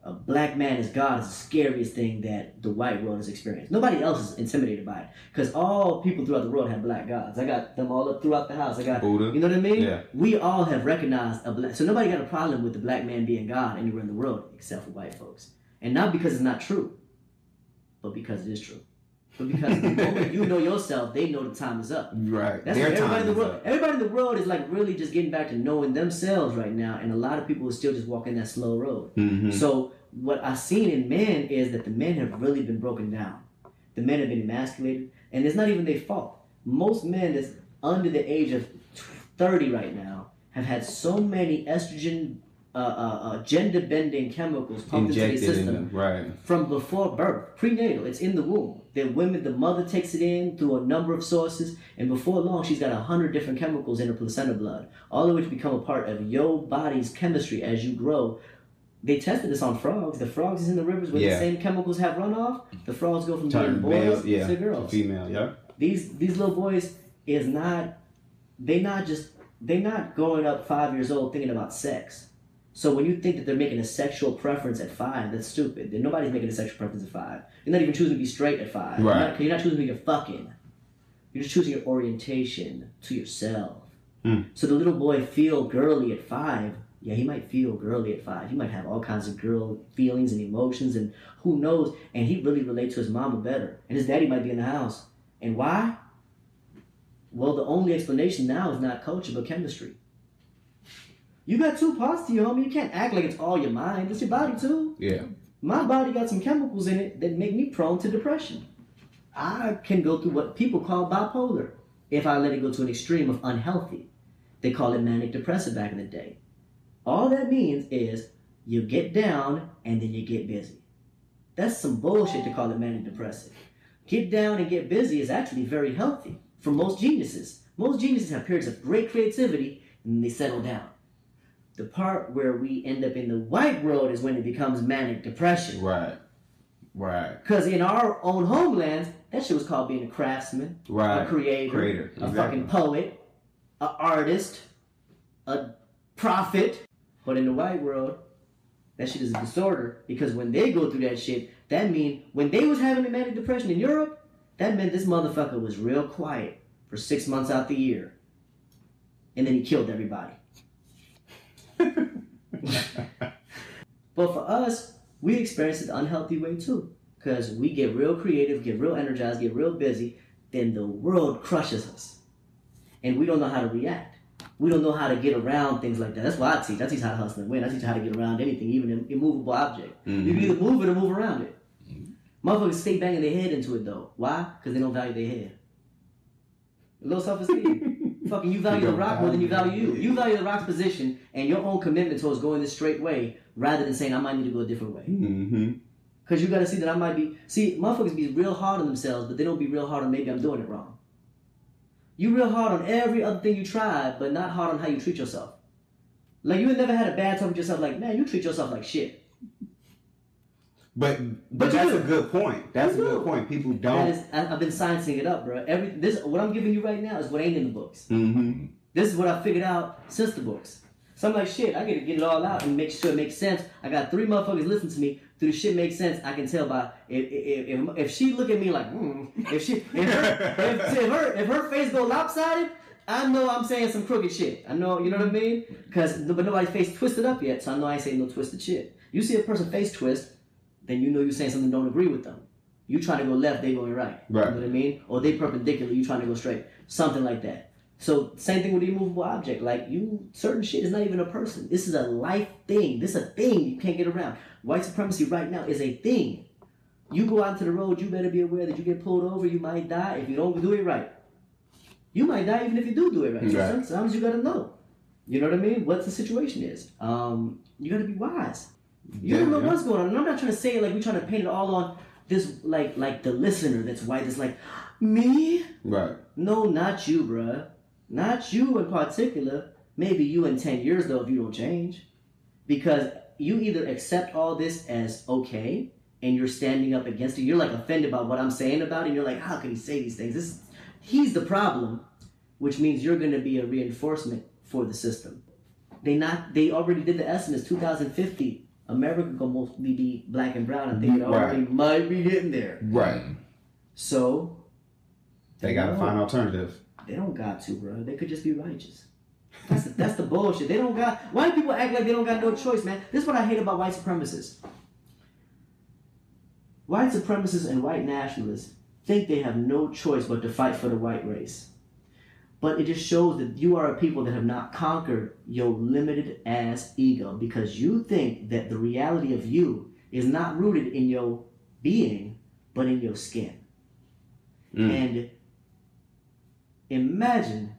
A black man as God is the scariest thing that the white world has experienced. Nobody else is intimidated by it because all people throughout the world have black gods. I got them all up throughout the house. I got Buddha. You know what I mean? Yeah. We all have recognized a black. So nobody got a problem with the black man being God anywhere in the world except for white folks. And not because it's not true, but because it is true. But because the moment you know yourself, they know the time is up. Right. That's their time is up. Everybody in the world is like really just getting back to knowing themselves right now, and a lot of people are still just walking that slow road. Mm-hmm. So what I've seen in men is that the men have really been broken down. The men have been emasculated, and it's not even their fault. Most men that's under the age of 30 right now have had so many estrogen, gender-bending chemicals pumped into their system from before birth, prenatal. It's in the womb. Then women, the mother takes it in through a number of sources, and before long, she's got 100 different chemicals in her placenta blood, all of which become a part of your body's chemistry as you grow. They tested this on frogs. The frogs is in the rivers where the same chemicals have runoff. The frogs go from being boys to girls. To female, These little boys is not, they're not growing up 5 years old thinking about sex. So when you think that they're making a sexual preference at 5, that's stupid. Nobody's making a sexual preference at 5. You're not even choosing to be straight at 5. Right. You're not choosing to be fucking. You're just choosing your orientation to yourself. Mm. So the little boy feel girly at 5. Yeah, he might feel girly at 5. He might have all kinds of girl feelings and emotions and who knows. And he really relates to his mama better. And his daddy might be in the house. And why? Well, the only explanation now is not culture but chemistry. You got two parts to you, homie. You can't act like it's all your mind. It's your body, too. Yeah. My body got some chemicals in it that make me prone to depression. I can go through what people call bipolar if I let it go to an extreme of unhealthy. They call it manic depressive back in the day. All that means is you get down and then you get busy. That's some bullshit to call it manic depressive. Get down and get busy is actually very healthy for most geniuses. Most geniuses have periods of great creativity and they settle down. The part where we end up in the white world is when it becomes manic depression. Right. Right. Because in our own homelands, that shit was called being a craftsman, a creator, a fucking poet, an artist, a prophet. But in the white world, that shit is a disorder because when they go through that shit, that means when they was having a manic depression in Europe, that meant this motherfucker was real quiet for 6 months out the year. And then he killed everybody. But for us, we experience it the unhealthy way too, because we get real creative, get real energized, get real busy, then the world crushes us and we don't know how to react. We don't know how to get around things like that. That's why I teach. I teach how to hustle and win. I teach how to get around anything, even an immovable object. You can either move it or move around it. Motherfuckers stay banging their head into it though. Why? Because they don't value their head. Low self-esteem. Fucking you value the rock more than you value you. You value the rock's position and your own commitment towards going this straight way rather than saying I might need to go a different way. Because you got to see that I might be... See, motherfuckers be real hard on themselves, but they don't be real hard on maybe I'm doing it wrong. You real hard on every other thing you try, but not hard on how you treat yourself. Like you ain't never had a bad talk with yourself like, man, you treat yourself like shit. But that's a good point. That's a good point. People don't. I've been sciencing it up, bro. What I'm giving you right now is what ain't in the books. This is what I figured out since the books. So I'm like, shit, I got to get it all out and make sure it makes sense. I got three motherfuckers listen to me. Do the shit make sense? I can tell by if she look at me like, if her face go lopsided, I know I'm saying some crooked shit. I know, you know what I mean? But nobody's face twisted up yet, so I know I ain't saying no twisted shit. You see a person face twist, then you know you're saying something don't agree with them. You trying to go left, they going right. Right. You know what I mean? Or they perpendicular, you trying to go straight. Something like that. So same thing with the immovable object. Like certain shit is not even a person. This is a life thing. This is a thing you can't get around. White supremacy right now is a thing. You go onto the road, you better be aware that you get pulled over, you might die if you don't do it right. You might die even if you do it right. So sometimes you got to know. You know what I mean? What the situation is. You got to be wise. You don't know what's going on. And I'm not trying to say it like we're trying to paint it all on this, like the listener that's white that's like, me? Right. No, not you, bruh. Not you in particular. Maybe you in 10 years, though, if you don't change. Because you either accept all this as okay, and you're standing up against it. You're like offended by what I'm saying about it, and you're like, how can he say these things? This, he's the problem, which means you're going to be a reinforcement for the system. They already did the estimates. 2050, America going to mostly be black and brown, and they already might be getting there. Right. So they got to find alternatives. They don't got to, bro. They could just be righteous. That's the bullshit. They don't got. White people act like they don't got no choice, man. This is what I hate about white supremacists. White supremacists and white nationalists think they have no choice but to fight for the white race. But it just shows that you are a people that have not conquered your limited ass ego, because you think that the reality of you is not rooted in your being, but in your skin. And imagine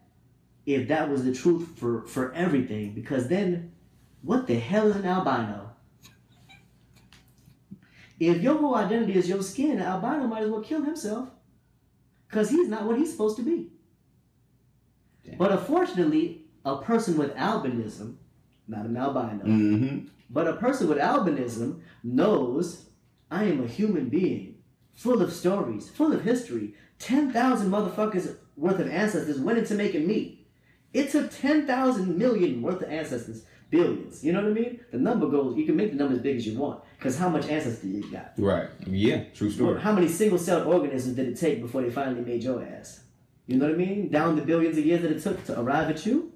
if that was the truth for everything, because then what the hell is an albino? If your whole identity is your skin, an albino might as well kill himself, because he's not what he's supposed to be. Damn. But unfortunately, a person with albinism, not an albino, but a person with albinism knows, I am a human being, full of stories, full of history. 10,000 motherfuckers worth of ancestors went into making me. It took 10,000 million worth of ancestors. Billions, you know what I mean? The number goes, you can make the number as big as you want, because how much ancestry you got. Right, yeah, true story. How many single-celled organisms did it take before they finally made your ass? You know what I mean? Down the billions of years that it took to arrive at you.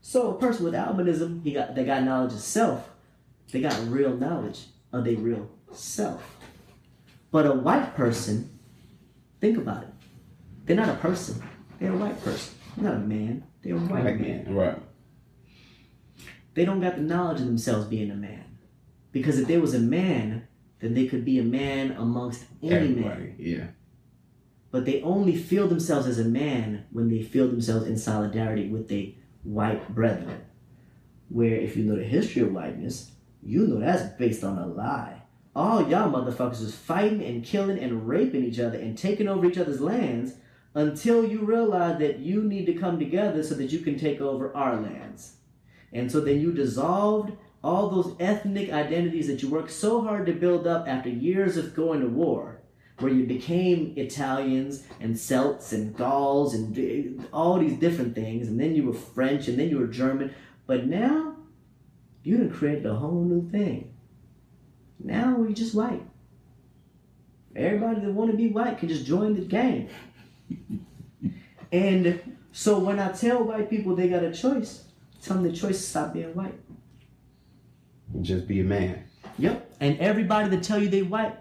So a person with albinism, they got knowledge of self. They got real knowledge of their real self. But a white person, think about it. They're not a person. They're a white person. They're not a man. They're a white man. Right. They don't got the knowledge of themselves being a man. Because if there was a man, then they could be a man amongst any man. Yeah. But they only feel themselves as a man when they feel themselves in solidarity with their white brethren. Where if you know the history of whiteness, you know that's based on a lie. All y'all motherfuckers was fighting and killing and raping each other and taking over each other's lands until you realize that you need to come together so that you can take over our lands. And so then you dissolved all those ethnic identities that you worked so hard to build up after years of going to war, where you became Italians and Celts and Gauls and all these different things. And then you were French and then you were German. But now you done created a whole new thing. Now we're just white. Everybody that want to be white can just join the gang. And so when I tell white people they got a choice, tell them the choice to stop being white. Just be a man. Yep. And everybody that tell you they white,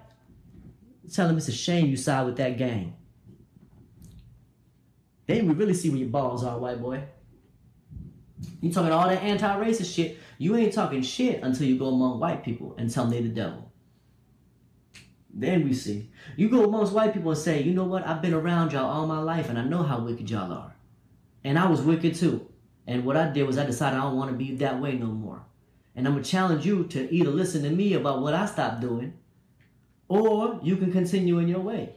tell them it's a shame you side with that gang. Then we really see where your balls are, white boy. You talking all that anti-racist shit. You ain't talking shit until you go among white people and tell them they the devil. Then we see. You go amongst white people and say, you know what? I've been around y'all all my life and I know how wicked y'all are. And I was wicked too. And what I did was I decided I don't want to be that way no more. And I'm going to challenge you to either listen to me about what I stopped doing, or you can continue in your way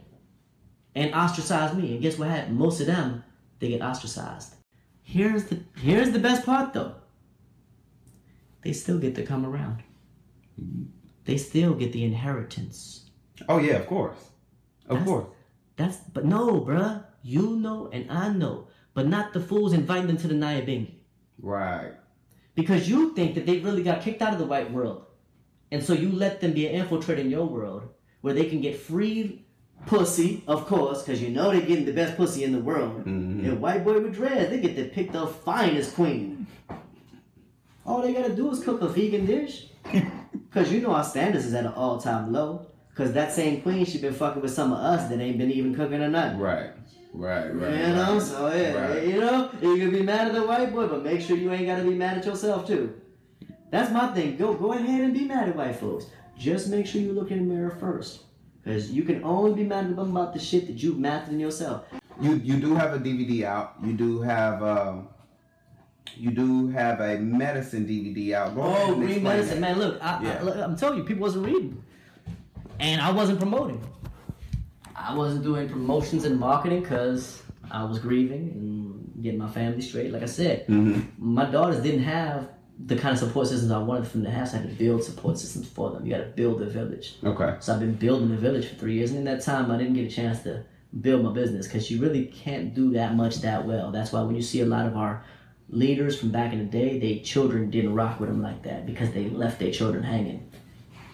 and ostracize me. And guess what happened? Most of them, they get ostracized. Here's the best part, though. They still get to come around. They still get the inheritance. Oh, yeah, of course. Of course. But no, bruh. You know and I know. But not the fools inviting them to the Nayabingi. Right. Because you think that they really got kicked out of the white world. And so you let them be an infiltrator in your world where they can get free pussy, of course, because you know they're getting the best pussy in the world. And white boy with dreads, they get to pick the finest queen. All they got to do is cook a vegan dish. Because you know our standards is at an all-time low. Because that same queen, she been fucking with some of us that ain't been even cooking or nothing. Right. Right. You know, so yeah, right. You know, you can be mad at the white boy, but make sure you ain't gotta be mad at yourself too. That's my thing. Go ahead and be mad at white folks. Just make sure you look in the mirror first. Because you can only be mad at them about the shit that you've mastered in yourself. You do have a DVD out. You do have a medicine DVD out. Oh, Green Medicine, man! Look, I'm telling you, people wasn't reading, and I wasn't promoting. I wasn't doing promotions and marketing because I was grieving and getting my family straight. Like I said, my daughters didn't have the kind of support systems I wanted them to have, so I had to build support systems for them. You got to build the village. Okay. So I've been building the village for 3 years, and in that time, I didn't get a chance to build my business because you really can't do that much that well. That's why when you see a lot of our leaders from back in the day, their children didn't rock with them like that because they left their children hanging.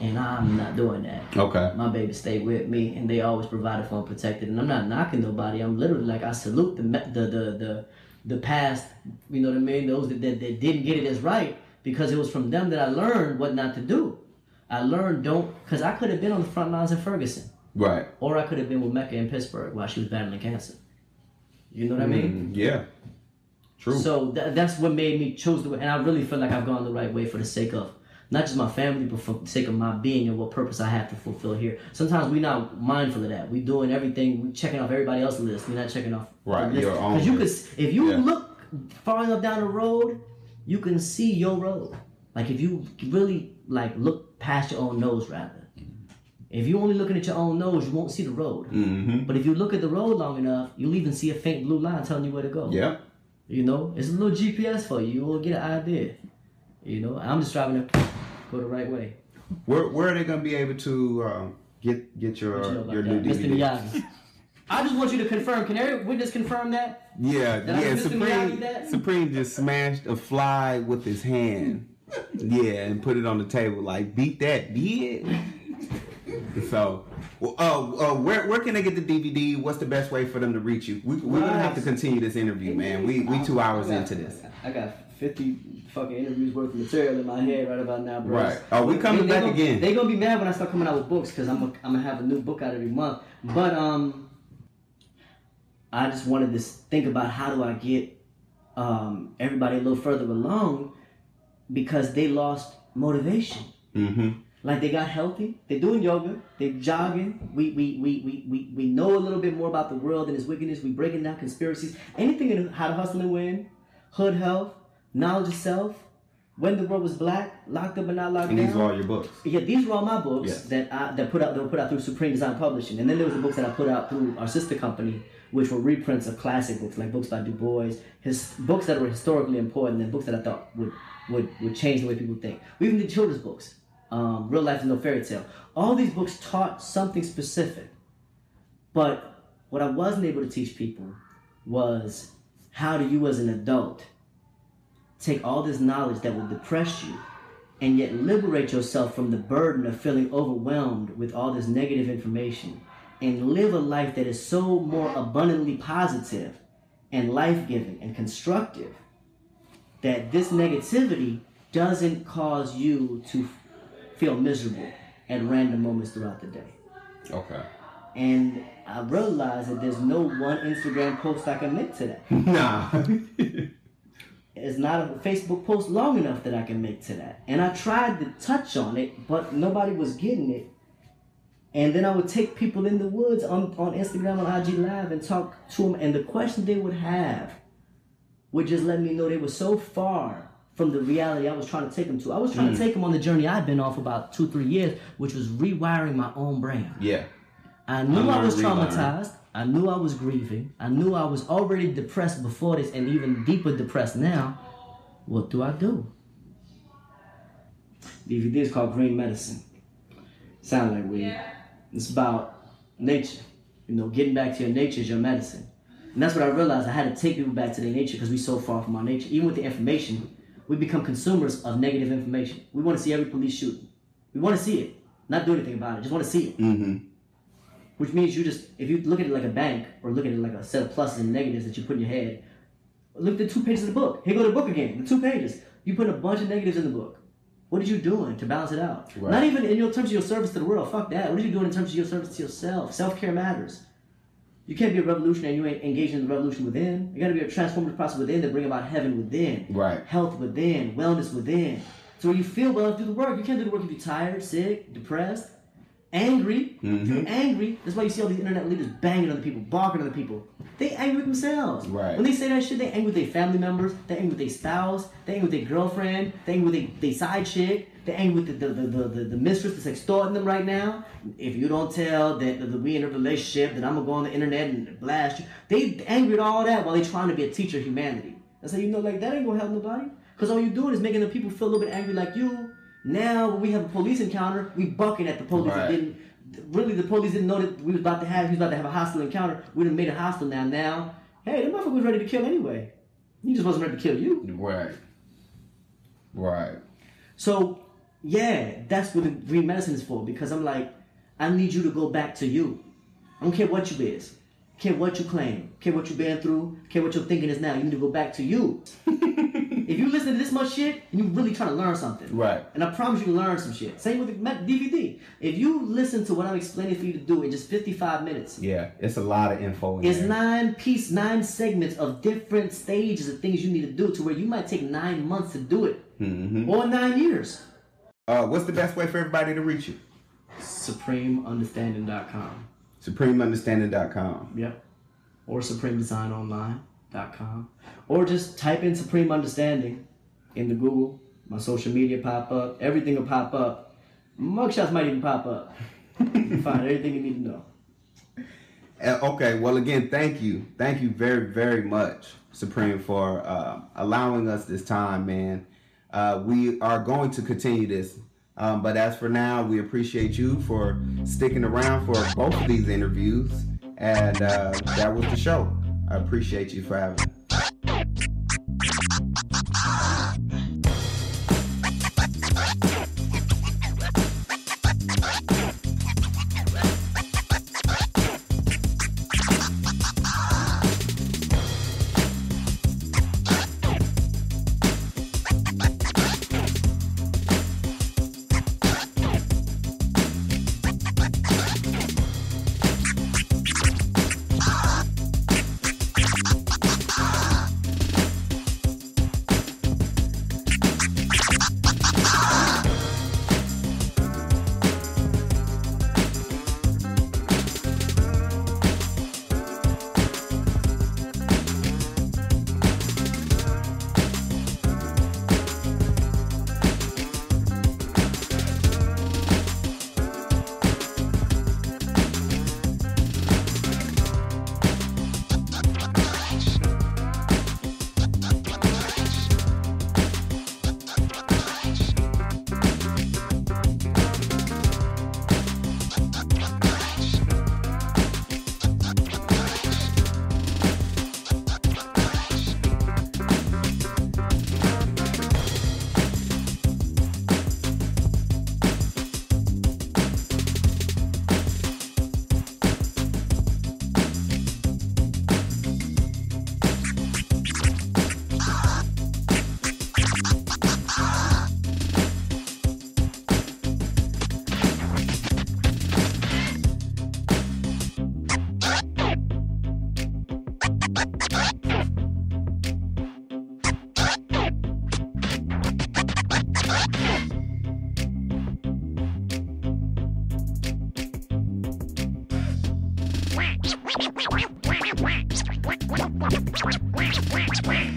And I'm not doing that. Okay. My babies stay with me, and they always provided for and protected. And I'm not knocking nobody. I'm literally like, I salute the past, you know what I mean, those that didn't get it as right, because it was from them that I learned what not to do. I learned because I could have been on the front lines in Ferguson. Right. Or I could have been with Mecca in Pittsburgh while she was battling cancer. You know what I mean? Yeah. True. So that's what made me choose the way, and I really feel like I've gone the right way for the sake of not just my family, but for the sake of my being and what purpose I have to fulfill here. Sometimes we're not mindful of that. We're doing everything. We're checking off everybody else's list. We're not checking off right, your own. Because you could, if you look far enough down the road, you can see your road. Like if you really like look past your own nose, rather. If you're only looking at your own nose, you won't see the road. Mm-hmm. But if you look at the road long enough, you'll even see a faint blue line telling you where to go. Yeah. You know, it's a little GPS for you. You will get an idea. You know, I'm just driving to go the right way. Where are they gonna be able to get your new DVD? I just want you to confirm. Can every witness confirm that? Yeah, Supreme just smashed a fly with his hand. Yeah, and put it on the table like beat that, beat it. So. Where can they get the DVD? What's the best way for them to reach you? We're going to have to continue this interview, man. We 2 hours into this. I got 50 fucking interviews worth of material in my head right about now, bro. Right. Oh, we coming back again. They're going to be mad when I start coming out with books because I'm going to have a new book out every month. But I just wanted to think about how do I get everybody a little further along because they lost motivation. Mm-hmm. Like they got healthy, they're doing yoga, they're jogging. We know a little bit more about the world and its wickedness. We're breaking down conspiracies. Anything in How to Hustle and Win, Hood Health, Knowledge Itself, When the World Was Black, Locked Up and Not Locked Down. And these are all your books. Yeah, these were all my books that were put out through Supreme Design Publishing. And then there was the books that I put out through our sister company, which were reprints of classic books, like books by Du Bois, his books that were historically important and books that I thought would change the way people think. We even did children's books. Real Life Is No Fairy Tale. All these books taught something specific. But what I wasn't able to teach people was how do you as an adult take all this knowledge that will depress you and yet liberate yourself from the burden of feeling overwhelmed with all this negative information and live a life that is so more abundantly positive and life-giving and constructive that this negativity doesn't cause you to feel miserable at random moments throughout the day. Okay. And I realized that there's no one Instagram post I can make today. Nah. It's not a Facebook post long enough that I can make today. And I tried to touch on it, but nobody was getting it. And then I would take people in the woods on Instagram, on IG Live, and talk to them. And the question they would have would just let me know they were so far from the reality I was trying to take them to. I was trying to take them on the journey I'd been on for about 2-3 years, which was rewiring my own brain. Yeah. I knew I was traumatized. I knew I was grieving. I knew I was already depressed before this and even deeper depressed now. What do? DVD is called Green Medicine. Sound like weed. Yeah. It's about nature. You know, getting back to your nature is your medicine. And that's what I realized. I had to take people back to their nature because we're so far from our nature. Even with the information, we become consumers of negative information. We want to see every police shooting. We want to see it. Not do anything about it. Just want to see it. Mm-hmm. Which means you just, if you look at it like a bank or look at it like a set of pluses and negatives that you put in your head, look at the 2 pages of the book. Here go the book again. The 2 pages. You put a bunch of negatives in the book. What are you doing to balance it out? Right. Not even in your terms of your service to the world. Fuck that. What are you doing in terms of your service to yourself? Self-care matters. You can't be a revolutionary and you ain't engaging in the revolution within. You got to be a transformative process within that bring about heaven within, right? Health within, wellness within. So when you feel well, do the work. You can't do the work if you're tired, sick, depressed. angry. You're angry. That's why you see all these internet leaders banging other people, barking at other people. They angry with themselves. Right. When they say that shit, they angry with their family members, they angry with their spouse, they angry with their girlfriend, they angry with their side chick, they angry with the mistress that's extorting them right now. If you don't tell that we in a relationship, then I'm gonna go on the internet and blast you. They angry at all that while they trying to be a teacher of humanity. That's how you know, like, that ain't gonna help nobody. Cause all you're doing is making the people feel a little bit angry like you. Now when we have a police encounter, we bucking at the police. Right. The police didn't know that we was about to have. He was about to have a hostile encounter. We done made it hostile now. Now, hey, that motherfucker was ready to kill anyway. He just wasn't ready to kill you. Right. Right. So yeah, that's what the green medicine is for. Because I'm like, I need you to go back to you. I don't care what you is, I care what you claim, I care what you been through, I care what your thinking is now. You need to go back to you. If you listen to this much shit, and you really trying to learn something. Right. And I promise you to learn some shit. Same with the DVD. If you listen to what I'm explaining for you to do in just 55 minutes. Yeah, it's a lot of info in there. It's 9 segments of different stages of things you need to do to where you might take 9 months to do it. Mm-hmm. Or 9 years. What's the best way for everybody to reach you? SupremeUnderstanding.com. SupremeUnderstanding.com. Yep. Or SupremeDesignOnline.com. Or just type in Supreme Understanding into Google. My social media pop up. Everything will pop up. Mugshots might even pop up. You can find everything you need to know. Okay. Well, again, thank you. Thank you very, very much, Supreme, for allowing us this time, man. We are going to continue this. But as for now, we appreciate you for sticking around for both of these interviews. And that was the show. I appreciate you for having me.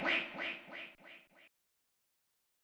Wait.